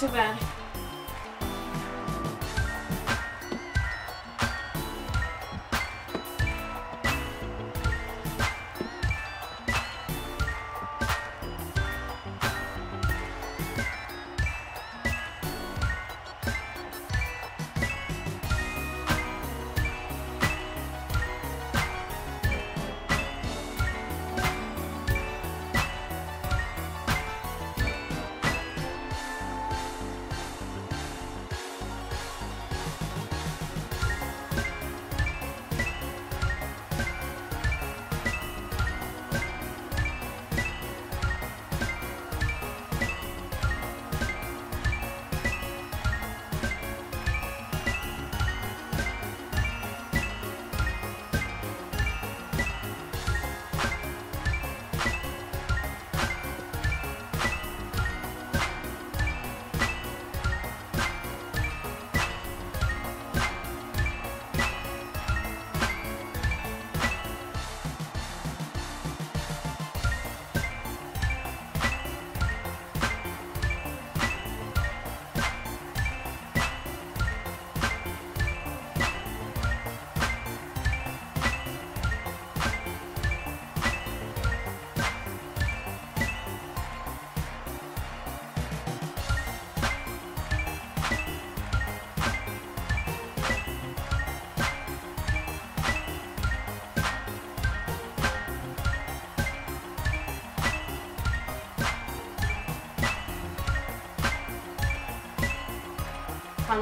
Too bad.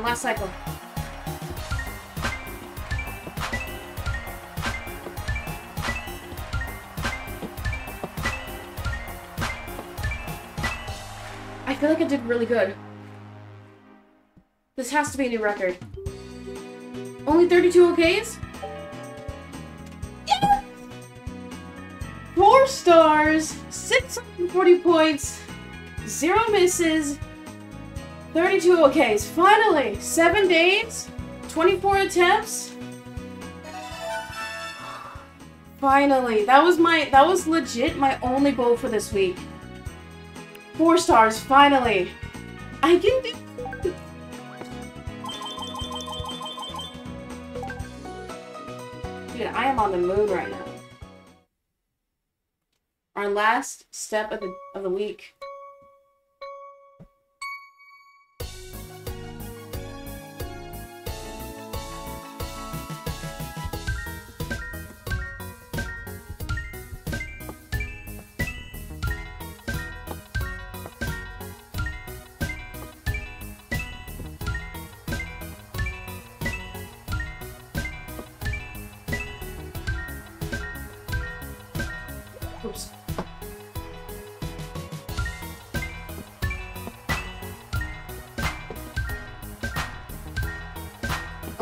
Last cycle. I feel like I did really good. This has to be a new record. Only 32 OKs? Yeah! Whoa! 4 stars, 640 points, 0 misses, 32 OKs. Finally, 7 days, 24 attempts. Finally, that was legit my only goal for this week. 4 stars, finally. I can do it. Dude, I am on the moon right now. Our last step of the week.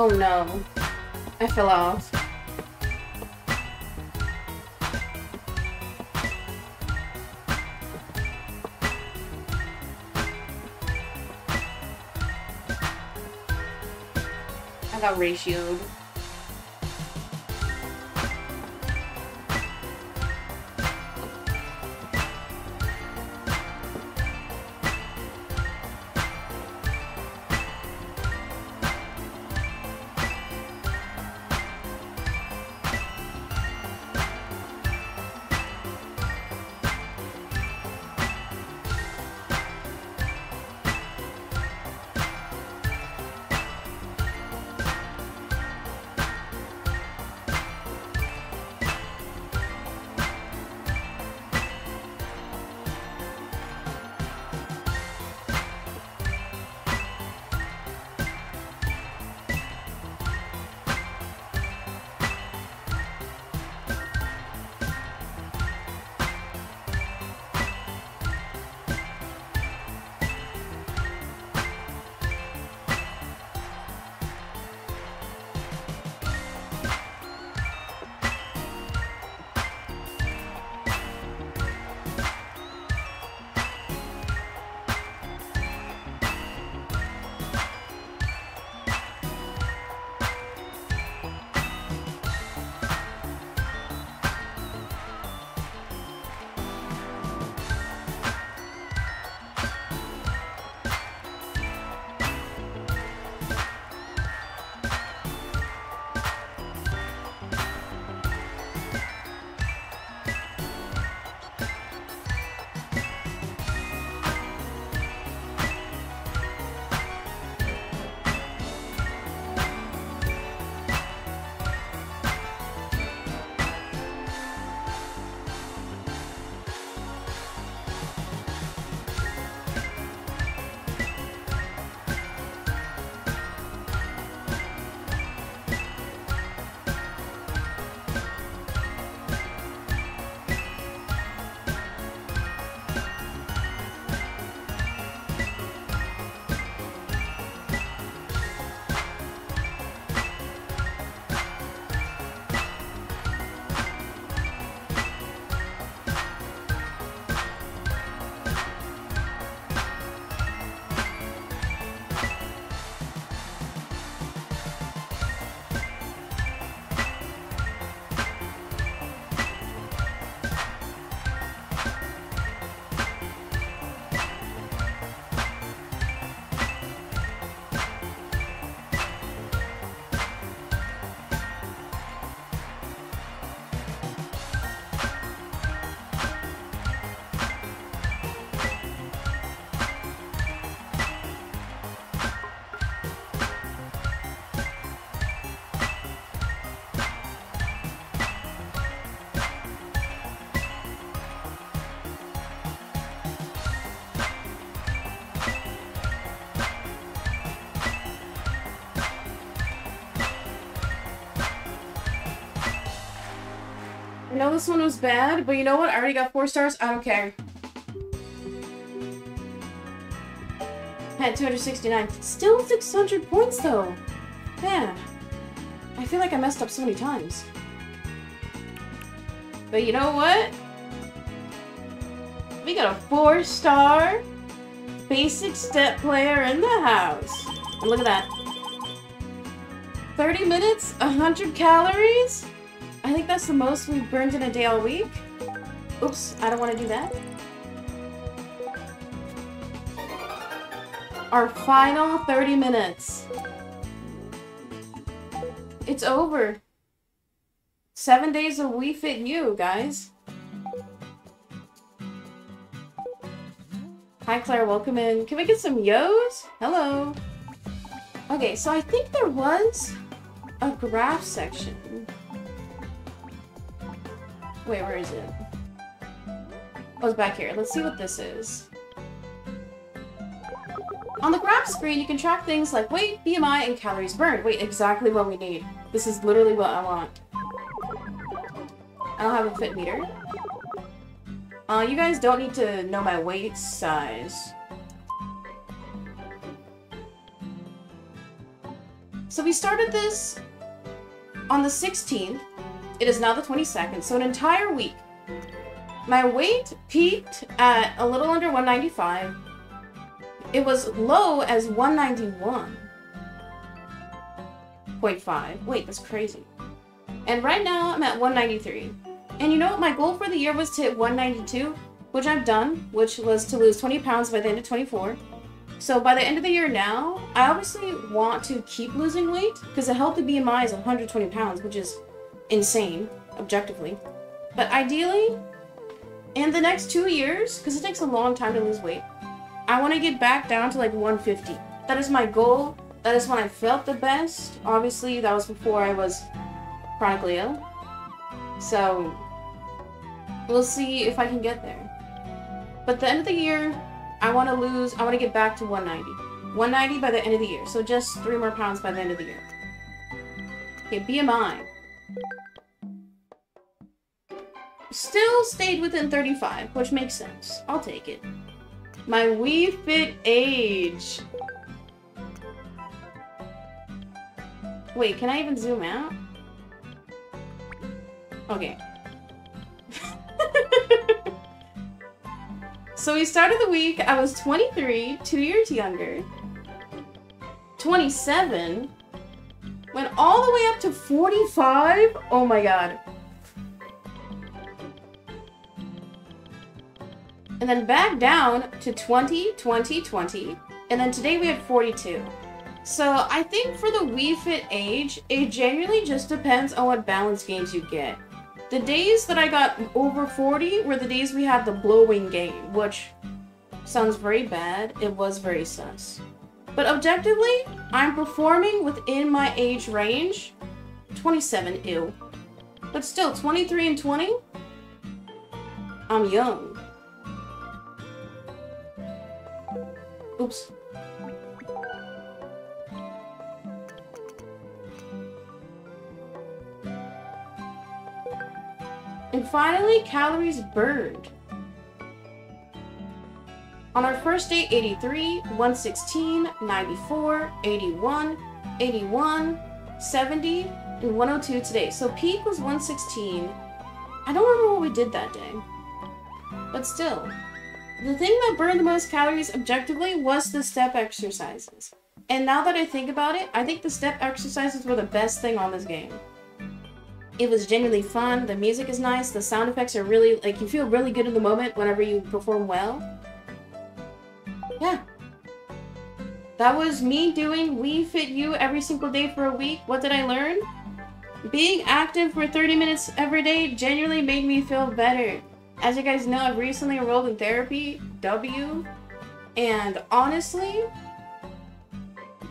Oh no, I fell off. I got ratioed. I know this one was bad, but you know what? I already got 4 stars. I don't care. I had 269. Still 600 points, though. Man. I feel like I messed up so many times. But you know what? We got a 4-star basic step player in the house. And look at that. 30 minutes, 100 calories. I think that's the most we've burned in a day all week. Oops, I don't want to do that. Our final 30 minutes. It's over. 7 days of Wii Fit U, guys. Hi, Claire. Welcome in. Can we get some yo's? Hello. Okay, so I think there was a graph section. Wait, where is it? Oh, it's back here. Let's see what this is. On the graph screen, you can track things like weight, BMI, and calories burned. Wait, exactly what we need. This is literally what I want. I don't have a fit meter. You guys don't need to know my weight size. So we started this on the 16th. It is now the 22nd, so an entire week. My weight peaked at a little under 195. It was low as 191.5. Wait, that's crazy. And right now, I'm at 193. And you know what? My goal for the year was to hit 192, which I've done, which was to lose 20 pounds by the end of 24. So by the end of the year now, I obviously want to keep losing weight, because a healthy BMI is 120 pounds, which is insane, objectively. But ideally, in the next 2 years, because it takes a long time to lose weight, I want to get back down to like 150. That is my goal. That is when I felt the best. Obviously, that was before I was chronically ill. So we'll see if I can get there. But at the end of the year, I want to get back to 190. 190 by the end of the year. So just 3 more pounds by the end of the year. Okay, BMI. Still stayed within 35, which makes sense. I'll take it. My Wii Fit age. Wait, can I even zoom out? Okay. So we started the week, I was 23, 2 years younger, 27, went all the way up to 45? Oh my god. And then back down to 20, 20, 20. And then today we had 42. So I think for the Wii Fit age, it genuinely just depends on what balance games you get. The days that I got over 40 were the days we had the blowing game, which sounds very bad. It was very sus. But objectively, I'm performing within my age range. 27, ew. But still, 23 and 20? I'm young. Oops. And finally, calories burned. On our first day, 83, 116, 94, 81, 81, 70, and 102 today. So peak was 116. I don't remember what we did that day. But still. The thing that burned the most calories objectively was the step exercises. And now that I think about it, I think the step exercises were the best thing on this game. It was genuinely fun, the music is nice, the sound effects are really, like, you feel really good in the moment whenever you perform well. Yeah. That was me doing Wii Fit U every single day for a week. What did I learn? Being active for 30 minutes every day genuinely made me feel better. As you guys know, I've recently enrolled in therapy, and honestly,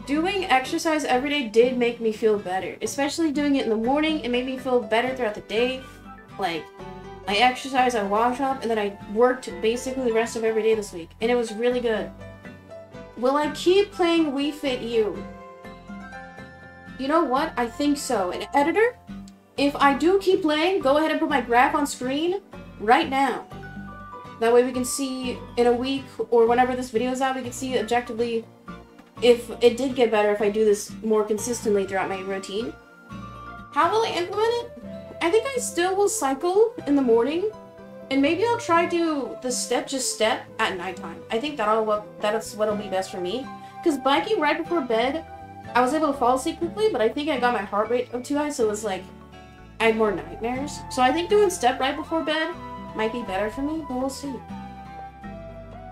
doing exercise every day did make me feel better. Especially doing it in the morning, it made me feel better throughout the day. Like, I exercise, I wash up, and then I worked basically the rest of every day this week, and it was really good. Will I keep playing Wii Fit U? You know what? I think so. And editor, if I do keep playing, go ahead and put my graph on screen. Right now. That way we can see in a week or whenever this video is out, we can see objectively if it did get better if I do this more consistently throughout my routine. How will I implement it? I think I still will cycle in the morning And maybe I'll try do the step at nighttime. I think that's what'll be best for me. Because biking right before bed, I was able to fall asleep quickly, but I think I got my heart rate up too high, so it was like, I had more nightmares. So I think doing step right before bed might be better for me, but we'll see.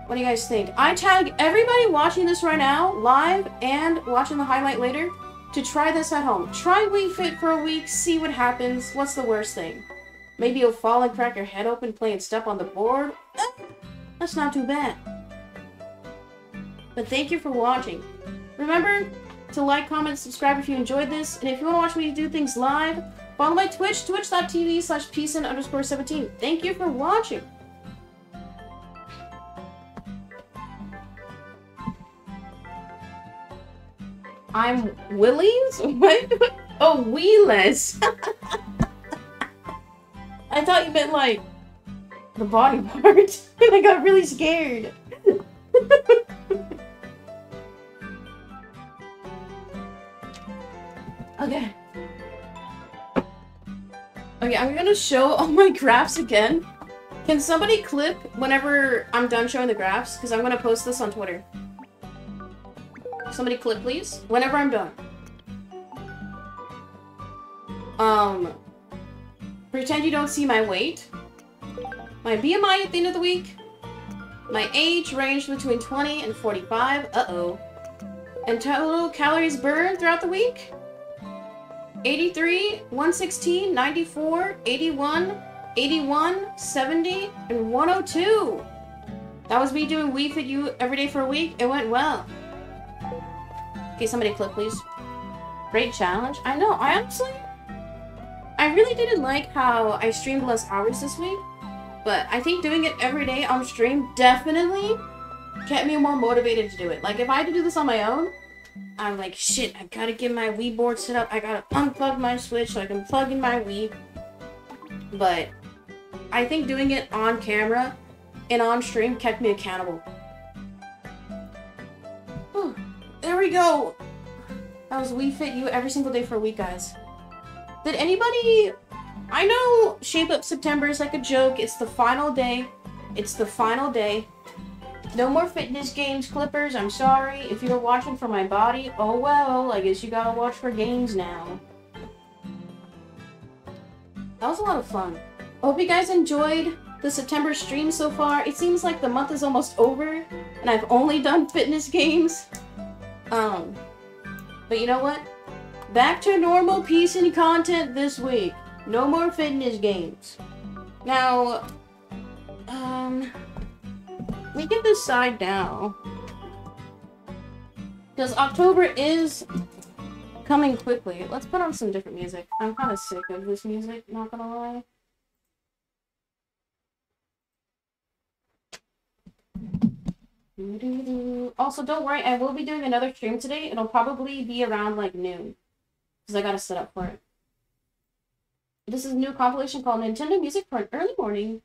What do you guys think? I tag everybody watching this right now, live, and watching the highlight later, to try this at home. Try Wii Fit for a week, see what happens. What's the worst thing? Maybe you'll fall and crack your head open playing step on the board. That's not too bad. But thank you for watching. Remember to like, comment, subscribe if you enjoyed this. And if you want to watch me do things live, follow my Twitch, twitch.tv/PSN_17. Thank you for watching. I'm Willies? What? Oh, Wheeless. I thought you meant, like, the body part. And I got really scared. Okay. Okay, I'm gonna show all my graphs again. Can somebody clip whenever I'm done showing the graphs? Because I'm gonna post this on Twitter. Somebody clip, please. Whenever I'm done. Pretend you don't see my weight. My BMI at the end of the week. My age ranged between 20 and 45. Uh-oh. And total calories burned throughout the week. 83, 116, 94, 81, 81, 70, and 102. That was me doing Wii Fit U every day for a week. It went well. Okay, somebody clip, please. Great challenge. I know, I honestly... I really didn't like how I streamed less hours this week, but I think doing it every day on stream definitely kept me more motivated to do it. Like, if I had to do this on my own, I'm like, shit, I gotta get my Wii board set up. I gotta unplug my Switch so I can plug in my Wii. But I think doing it on camera and on stream kept me accountable. Whew. There we go. That was Wii Fit U every single day for a week, guys. Did anybody... I know Shape Up September is like a joke. It's the final day. It's the final day. No more fitness games, Clippers. I'm sorry. If you were watching for my body, oh well. I guess you gotta watch for games now. That was a lot of fun. I hope you guys enjoyed the September stream so far. It seems like the month is almost over, and I've only done fitness games. But you know what? Back to normal PC content this week. No more fitness games. Now, we can decide now, because October is coming quickly. Let's put on some different music. I'm kind of sick of this music, not gonna lie. Also, don't worry, I will be doing another stream today. It'll probably be around like noon, because I gotta set up for it. This is a new compilation called Nintendo Music for an Early Morning.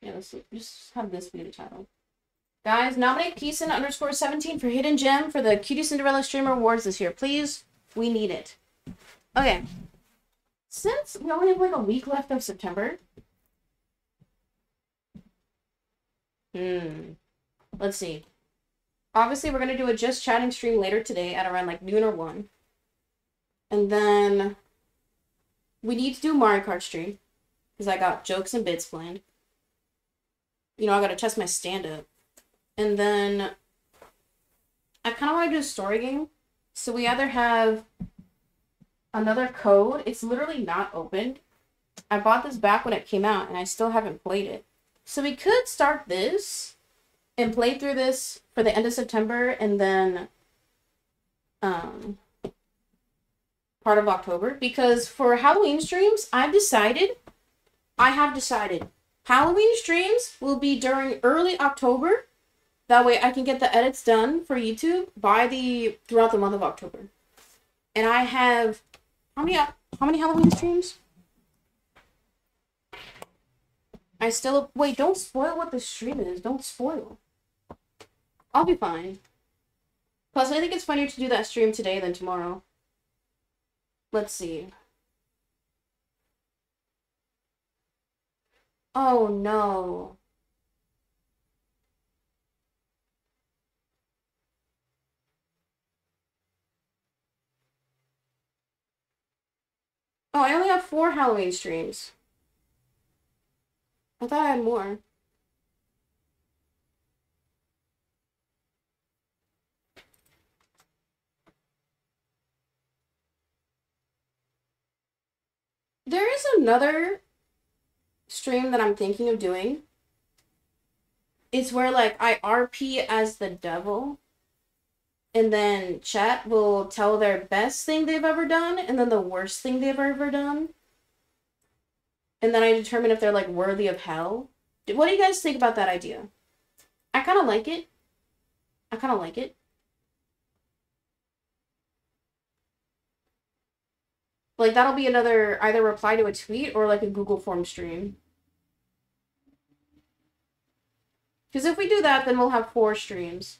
Yeah, let's just have this be the title. Guys, nominate PSN_17 for Hidden Gem for the Cutie Cinderella Streamer Awards this year. Please, we need it. Okay. Since we only have like a week left of September. Let's see. Obviously, we're going to do a Just Chatting stream later today at around like noon or 1. And then we need to do Mario Kart stream, because I got jokes and bits planned. You know, I gotta test my stand-up. And then I kind of want to do a story game. So we either have another code. It's literally not opened. I bought this back when it came out, and I still haven't played it. So we could start this and play through this for the end of September, and then part of October. Because for Halloween streams, I have decided. Halloween streams will be during early October. That way I can get the edits done for YouTube throughout the month of October. And I have, how many How many Halloween streams? I still... Wait, don't spoil what the stream is. Don't spoil. I'll be fine. Plus, I think it's funnier to do that stream today than tomorrow. Let's see. Oh, no. Oh, I only have 4 Halloween streams. I thought I had more. There is another stream that I'm thinking of doing. It's where, like, I RP as the devil. And then chat will tell their best thing they've ever done and then the worst thing they've ever done. And then I determine if they're, like, worthy of hell. What do you guys think about that idea? I kind of like it. I kind of like it. Like, that'll be another either reply to a tweet or, like, a Google form stream. Because if we do that, then we'll have 4 streams.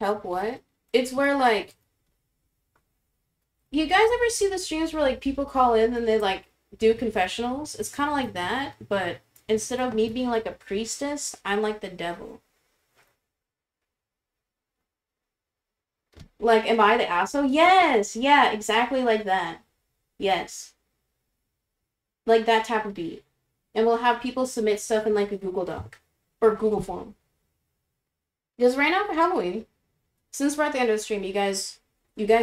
Help what? It's where, like, you guys ever see the streams where, like, people call in and they, like, do confessionals? It's kind of like that, but instead of me being, like, a priestess, I'm, like, the devil. Like, am I the asshole? Yes! Yeah, exactly like that. Yes. Like that type of beat. And we'll have people submit stuff in, like, a Google Doc. Or Google form. Because right now for Halloween... Since we're at the end of the stream, you guys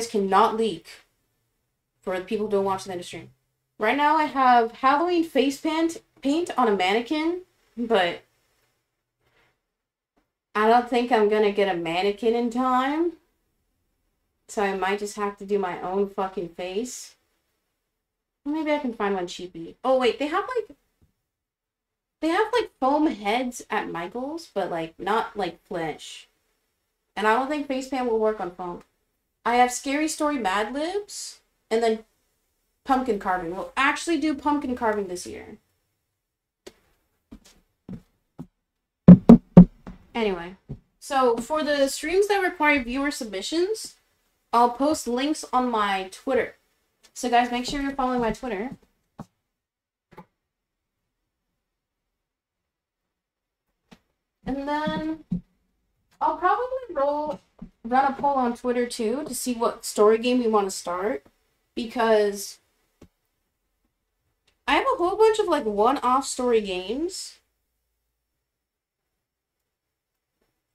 cannot leak for the people who don't watch the end of the stream. Right now I have Halloween face paint on a mannequin, but I don't think I'm gonna get a mannequin in time. So I might just have to do my own fucking face. Maybe I can find one cheapy. Oh wait, they have like foam heads at Michael's, but like not like flesh. And I don't think facepan will work on foam. I have Scary Story Mad Libs. And then pumpkin carving. We'll actually do pumpkin carving this year. Anyway. So for the streams that require viewer submissions, I'll post links on my Twitter. So guys, make sure you're following my Twitter. And then... I'll probably run a poll on Twitter, too, to see what story game we want to start, because I have a whole bunch of, like, one-off story games.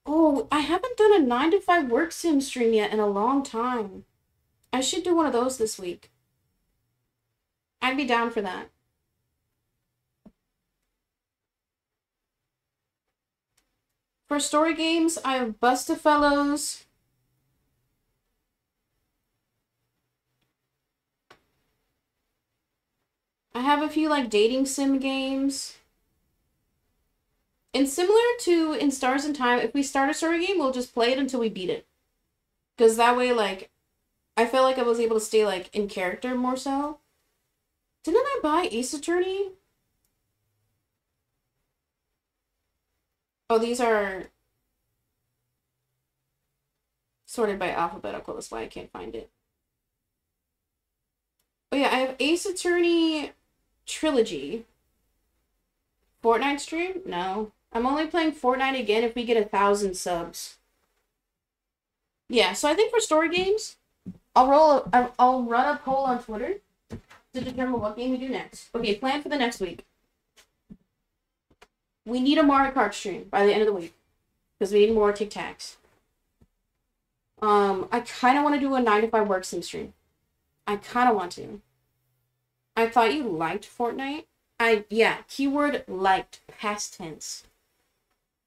Oh, I haven't done a 9-to-5 work sim stream yet in a long time. I should do one of those this week. I'd be down for that. For story games, I have Bustafellows. I have a few, like, dating sim games. And similar to in Stars in Time, if we start a story game, we'll just play it until we beat it. Because that way, like, I felt like I was able to stay, like, in character more so. Didn't I buy Ace Attorney? Oh, these are sorted by alphabetical. That's why I can't find it. Oh yeah, I have Ace Attorney Trilogy. Fortnite stream? No. I'm only playing Fortnite again if we get 1,000 subs. Yeah, so I think for story games, I'll run a poll on Twitter to determine what game we do next. Okay, plan for the next week. We need a Mario Kart stream by the end of the week. Because we need more Tic Tacs. I kind of want to do a 9-to-5 work sim stream. I kind of want to. I thought you liked Fortnite. Yeah, keyword liked, past tense.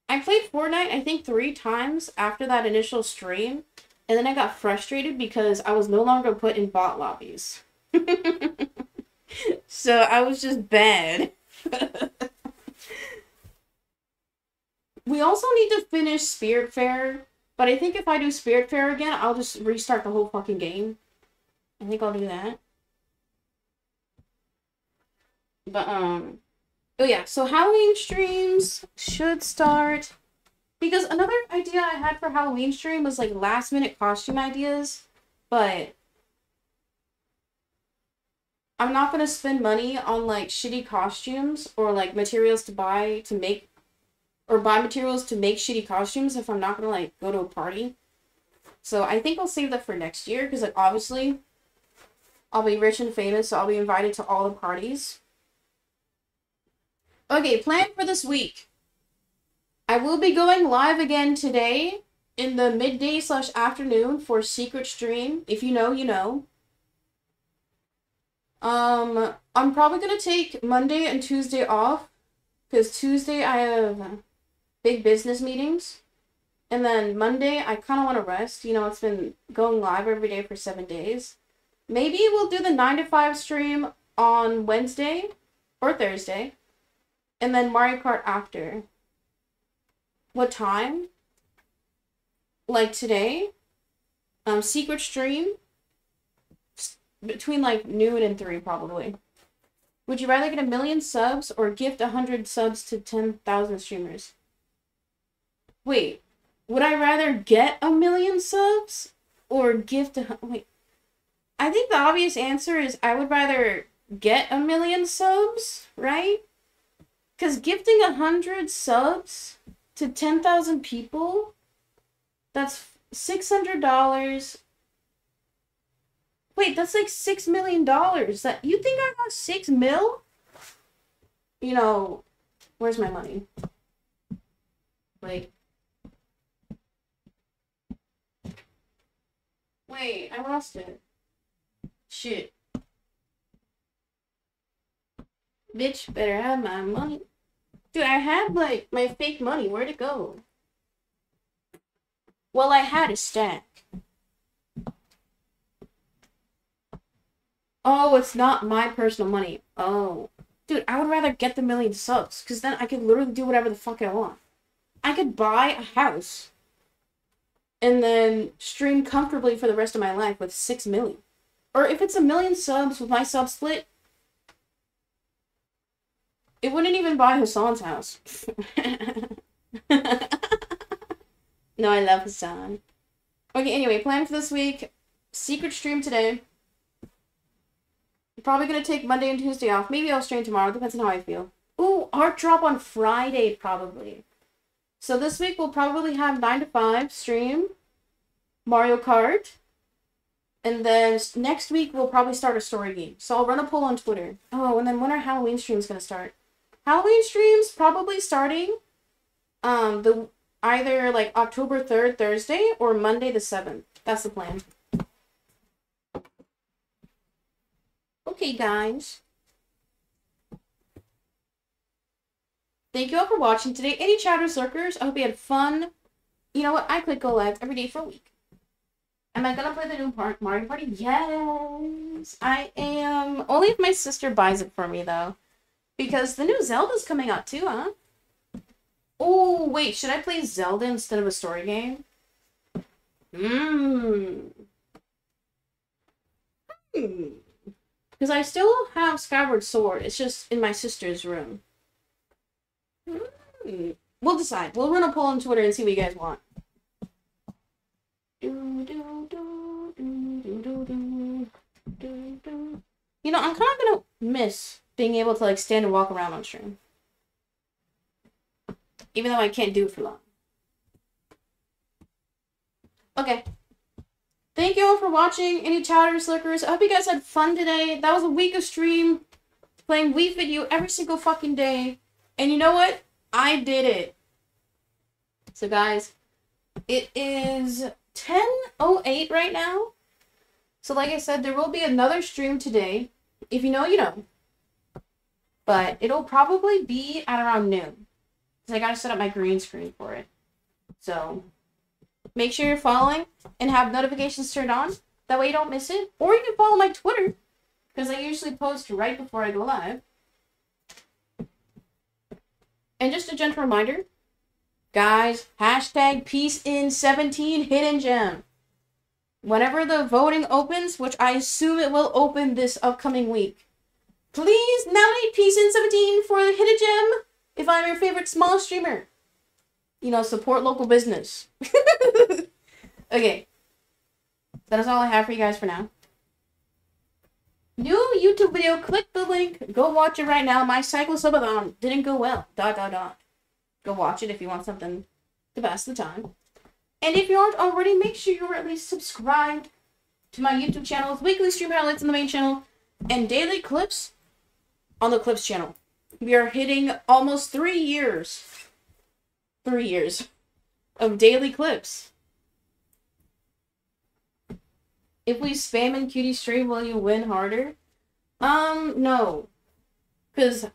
I played Fortnite, I think 3 times after that initial stream. And then I got frustrated because I was no longer put in bot lobbies. So I was just bad. We also need to finish Spirit Fair, but I think if I do Spirit Fair again, I'll just restart the whole fucking game. I think I'll do that. But, oh yeah, so Halloween streams should start. Because another idea I had for Halloween stream was, like, last-minute costume ideas, but I'm not gonna spend money on, like, shitty costumes or, like, materials to buy to make, or buy materials to make shitty costumes if I'm not gonna, like, go to a party. So I think I'll save that for next year, because, like, obviously, I'll be rich and famous, so I'll be invited to all the parties. Okay, plan for this week. I will be going live again today in the midday/afternoon for secret stream. If you know, you know. I'm probably going to take Monday and Tuesday off, because Tuesday I have big business meetings. And then Monday I kind of want to rest. You know, it's been going live every day for 7 days. Maybe we'll do the 9 to 5 stream on Wednesday or Thursday. And then Mario Kart after. What time? Like today? Secret stream? Between like noon and 3 probably. Would you rather get 1 million subs or gift 100 subs to 10,000 streamers? Wait. Would I rather get 1 million subs or gift wait. I think the obvious answer is I would rather get 1 million subs, right? Because gifting 100 subs to 10,000 people, that's $600. Wait, that's like $6 million. That, you think I got 6 mil? You know, where's my money? Wait. Wait, I lost it. Shit. Bitch, better have my money. Dude, I had, like, my fake money. Where'd it go? Well, I had a stack. Oh, it's not my personal money. Oh. Dude, I would rather get the 1 million subs, because then I could literally do whatever the fuck I want. I could buy a house and then stream comfortably for the rest of my life with 6 million. Or if it's 1 million subs with my sub split, it wouldn't even buy Hassan's house. No, I love Hassan. Okay, anyway, plan for this week. Secret stream today. I'm probably going to take Monday and Tuesday off. Maybe I'll stream tomorrow. Depends on how I feel. Ooh, art drop on Friday, probably. So this week we'll probably have 9 to 5 stream. Mario Kart. And then next week, we'll probably start a story game. So I'll run a poll on Twitter. Oh, and then when are Halloween streams going to start? Halloween streams probably starting either like October 3rd, Thursday, or Monday the 7th. That's the plan. Okay, guys. Thank you all for watching today. Any chatters, lurkers, I hope you had fun. You know what? I could go live every day for a week. Am I gonna play the new Mario Party? Yes, I am. Only if my sister buys it for me, though. Because the new Zelda's coming out, too, huh? Oh, wait, should I play Zelda instead of a story game? Because I still have Skyward Sword. It's just in my sister's room. We'll decide. We'll run a poll on Twitter and see what you guys want. You know, I'm kind of gonna miss being able to, like, stand and walk around on stream. Even though I can't do it for long. Okay. Thank you all for watching. Any chatters, lurkers. I hope you guys had fun today. That was a week of stream. Playing Wii Fit U every single fucking day. And you know what? I did it. So, guys, it is 10:08 right now. So like I said, there will be another stream today. If you know, you know. But it'll probably be at around noon. Because I gotta set up my green screen for it. So make sure you're following and have notifications turned on. That way you don't miss it. Or you can follow my Twitter. Because I usually post right before I go live. And just a gentle reminder. Guys, hashtag PeaceIn17 Hidden Gem. Whenever the voting opens, which I assume it will open this upcoming week, please nominate PeaceIn17 for the Hidden Gem if I'm your favorite small streamer. You know, support local business. Okay. That is all I have for you guys for now. New YouTube video, click the link, go watch it right now. My cycle subathon didn't go well, ... Go watch it if you want something to pass the time. And if you aren't already, make sure you're at least subscribed to my YouTube channel's weekly stream highlights on the main channel, and daily clips on the clips channel. We are hitting almost 3 years. 3 years of daily clips. If we spam in cutie stream, will you win harder? No. Because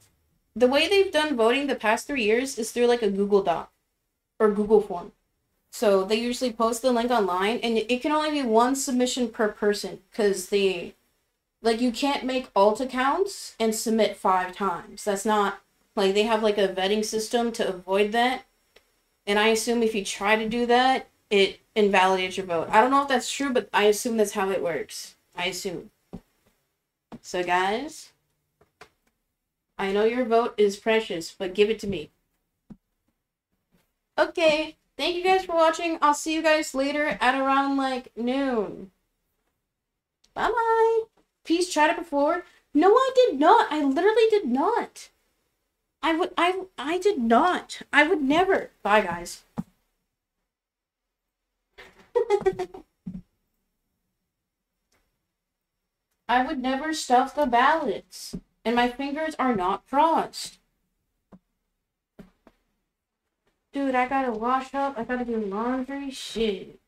the way they've done voting the past 3 years is through like a Google Doc or Google form. So they usually post the link online, and it can only be one submission per person, because they, like, you can't make alt accounts and submit 5 times. That's not, like, they have like a vetting system to avoid that. And I assume if you try to do that, it invalidates your vote. I don't know if that's true, but I assume that's how it works. I assume. So guys, I know your vote is precious, but give it to me. Okay, thank you guys for watching. I'll see you guys later at around like noon. Bye-bye. Peace, tried it before. No, I did not. I literally did not. I did not. I would never. Bye, guys. I would never stuff the ballots, and my fingers are not crossed. Dude, I gotta wash up, I gotta do laundry, shit.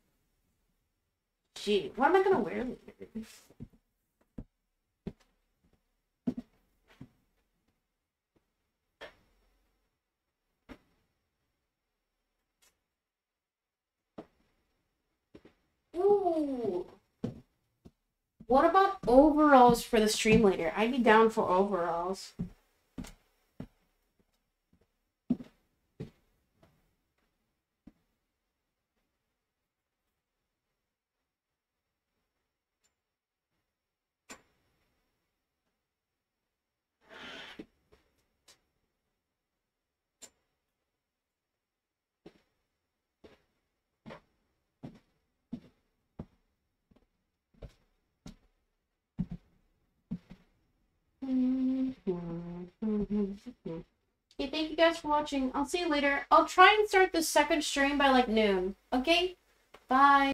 Shit, what am I gonna wear later? Ooh. What about overalls for the stream later? I'd be down for overalls. Okay, thank you guys for watching. I'll see you later. I'll try and start the second stream by like noon. Okay? Bye.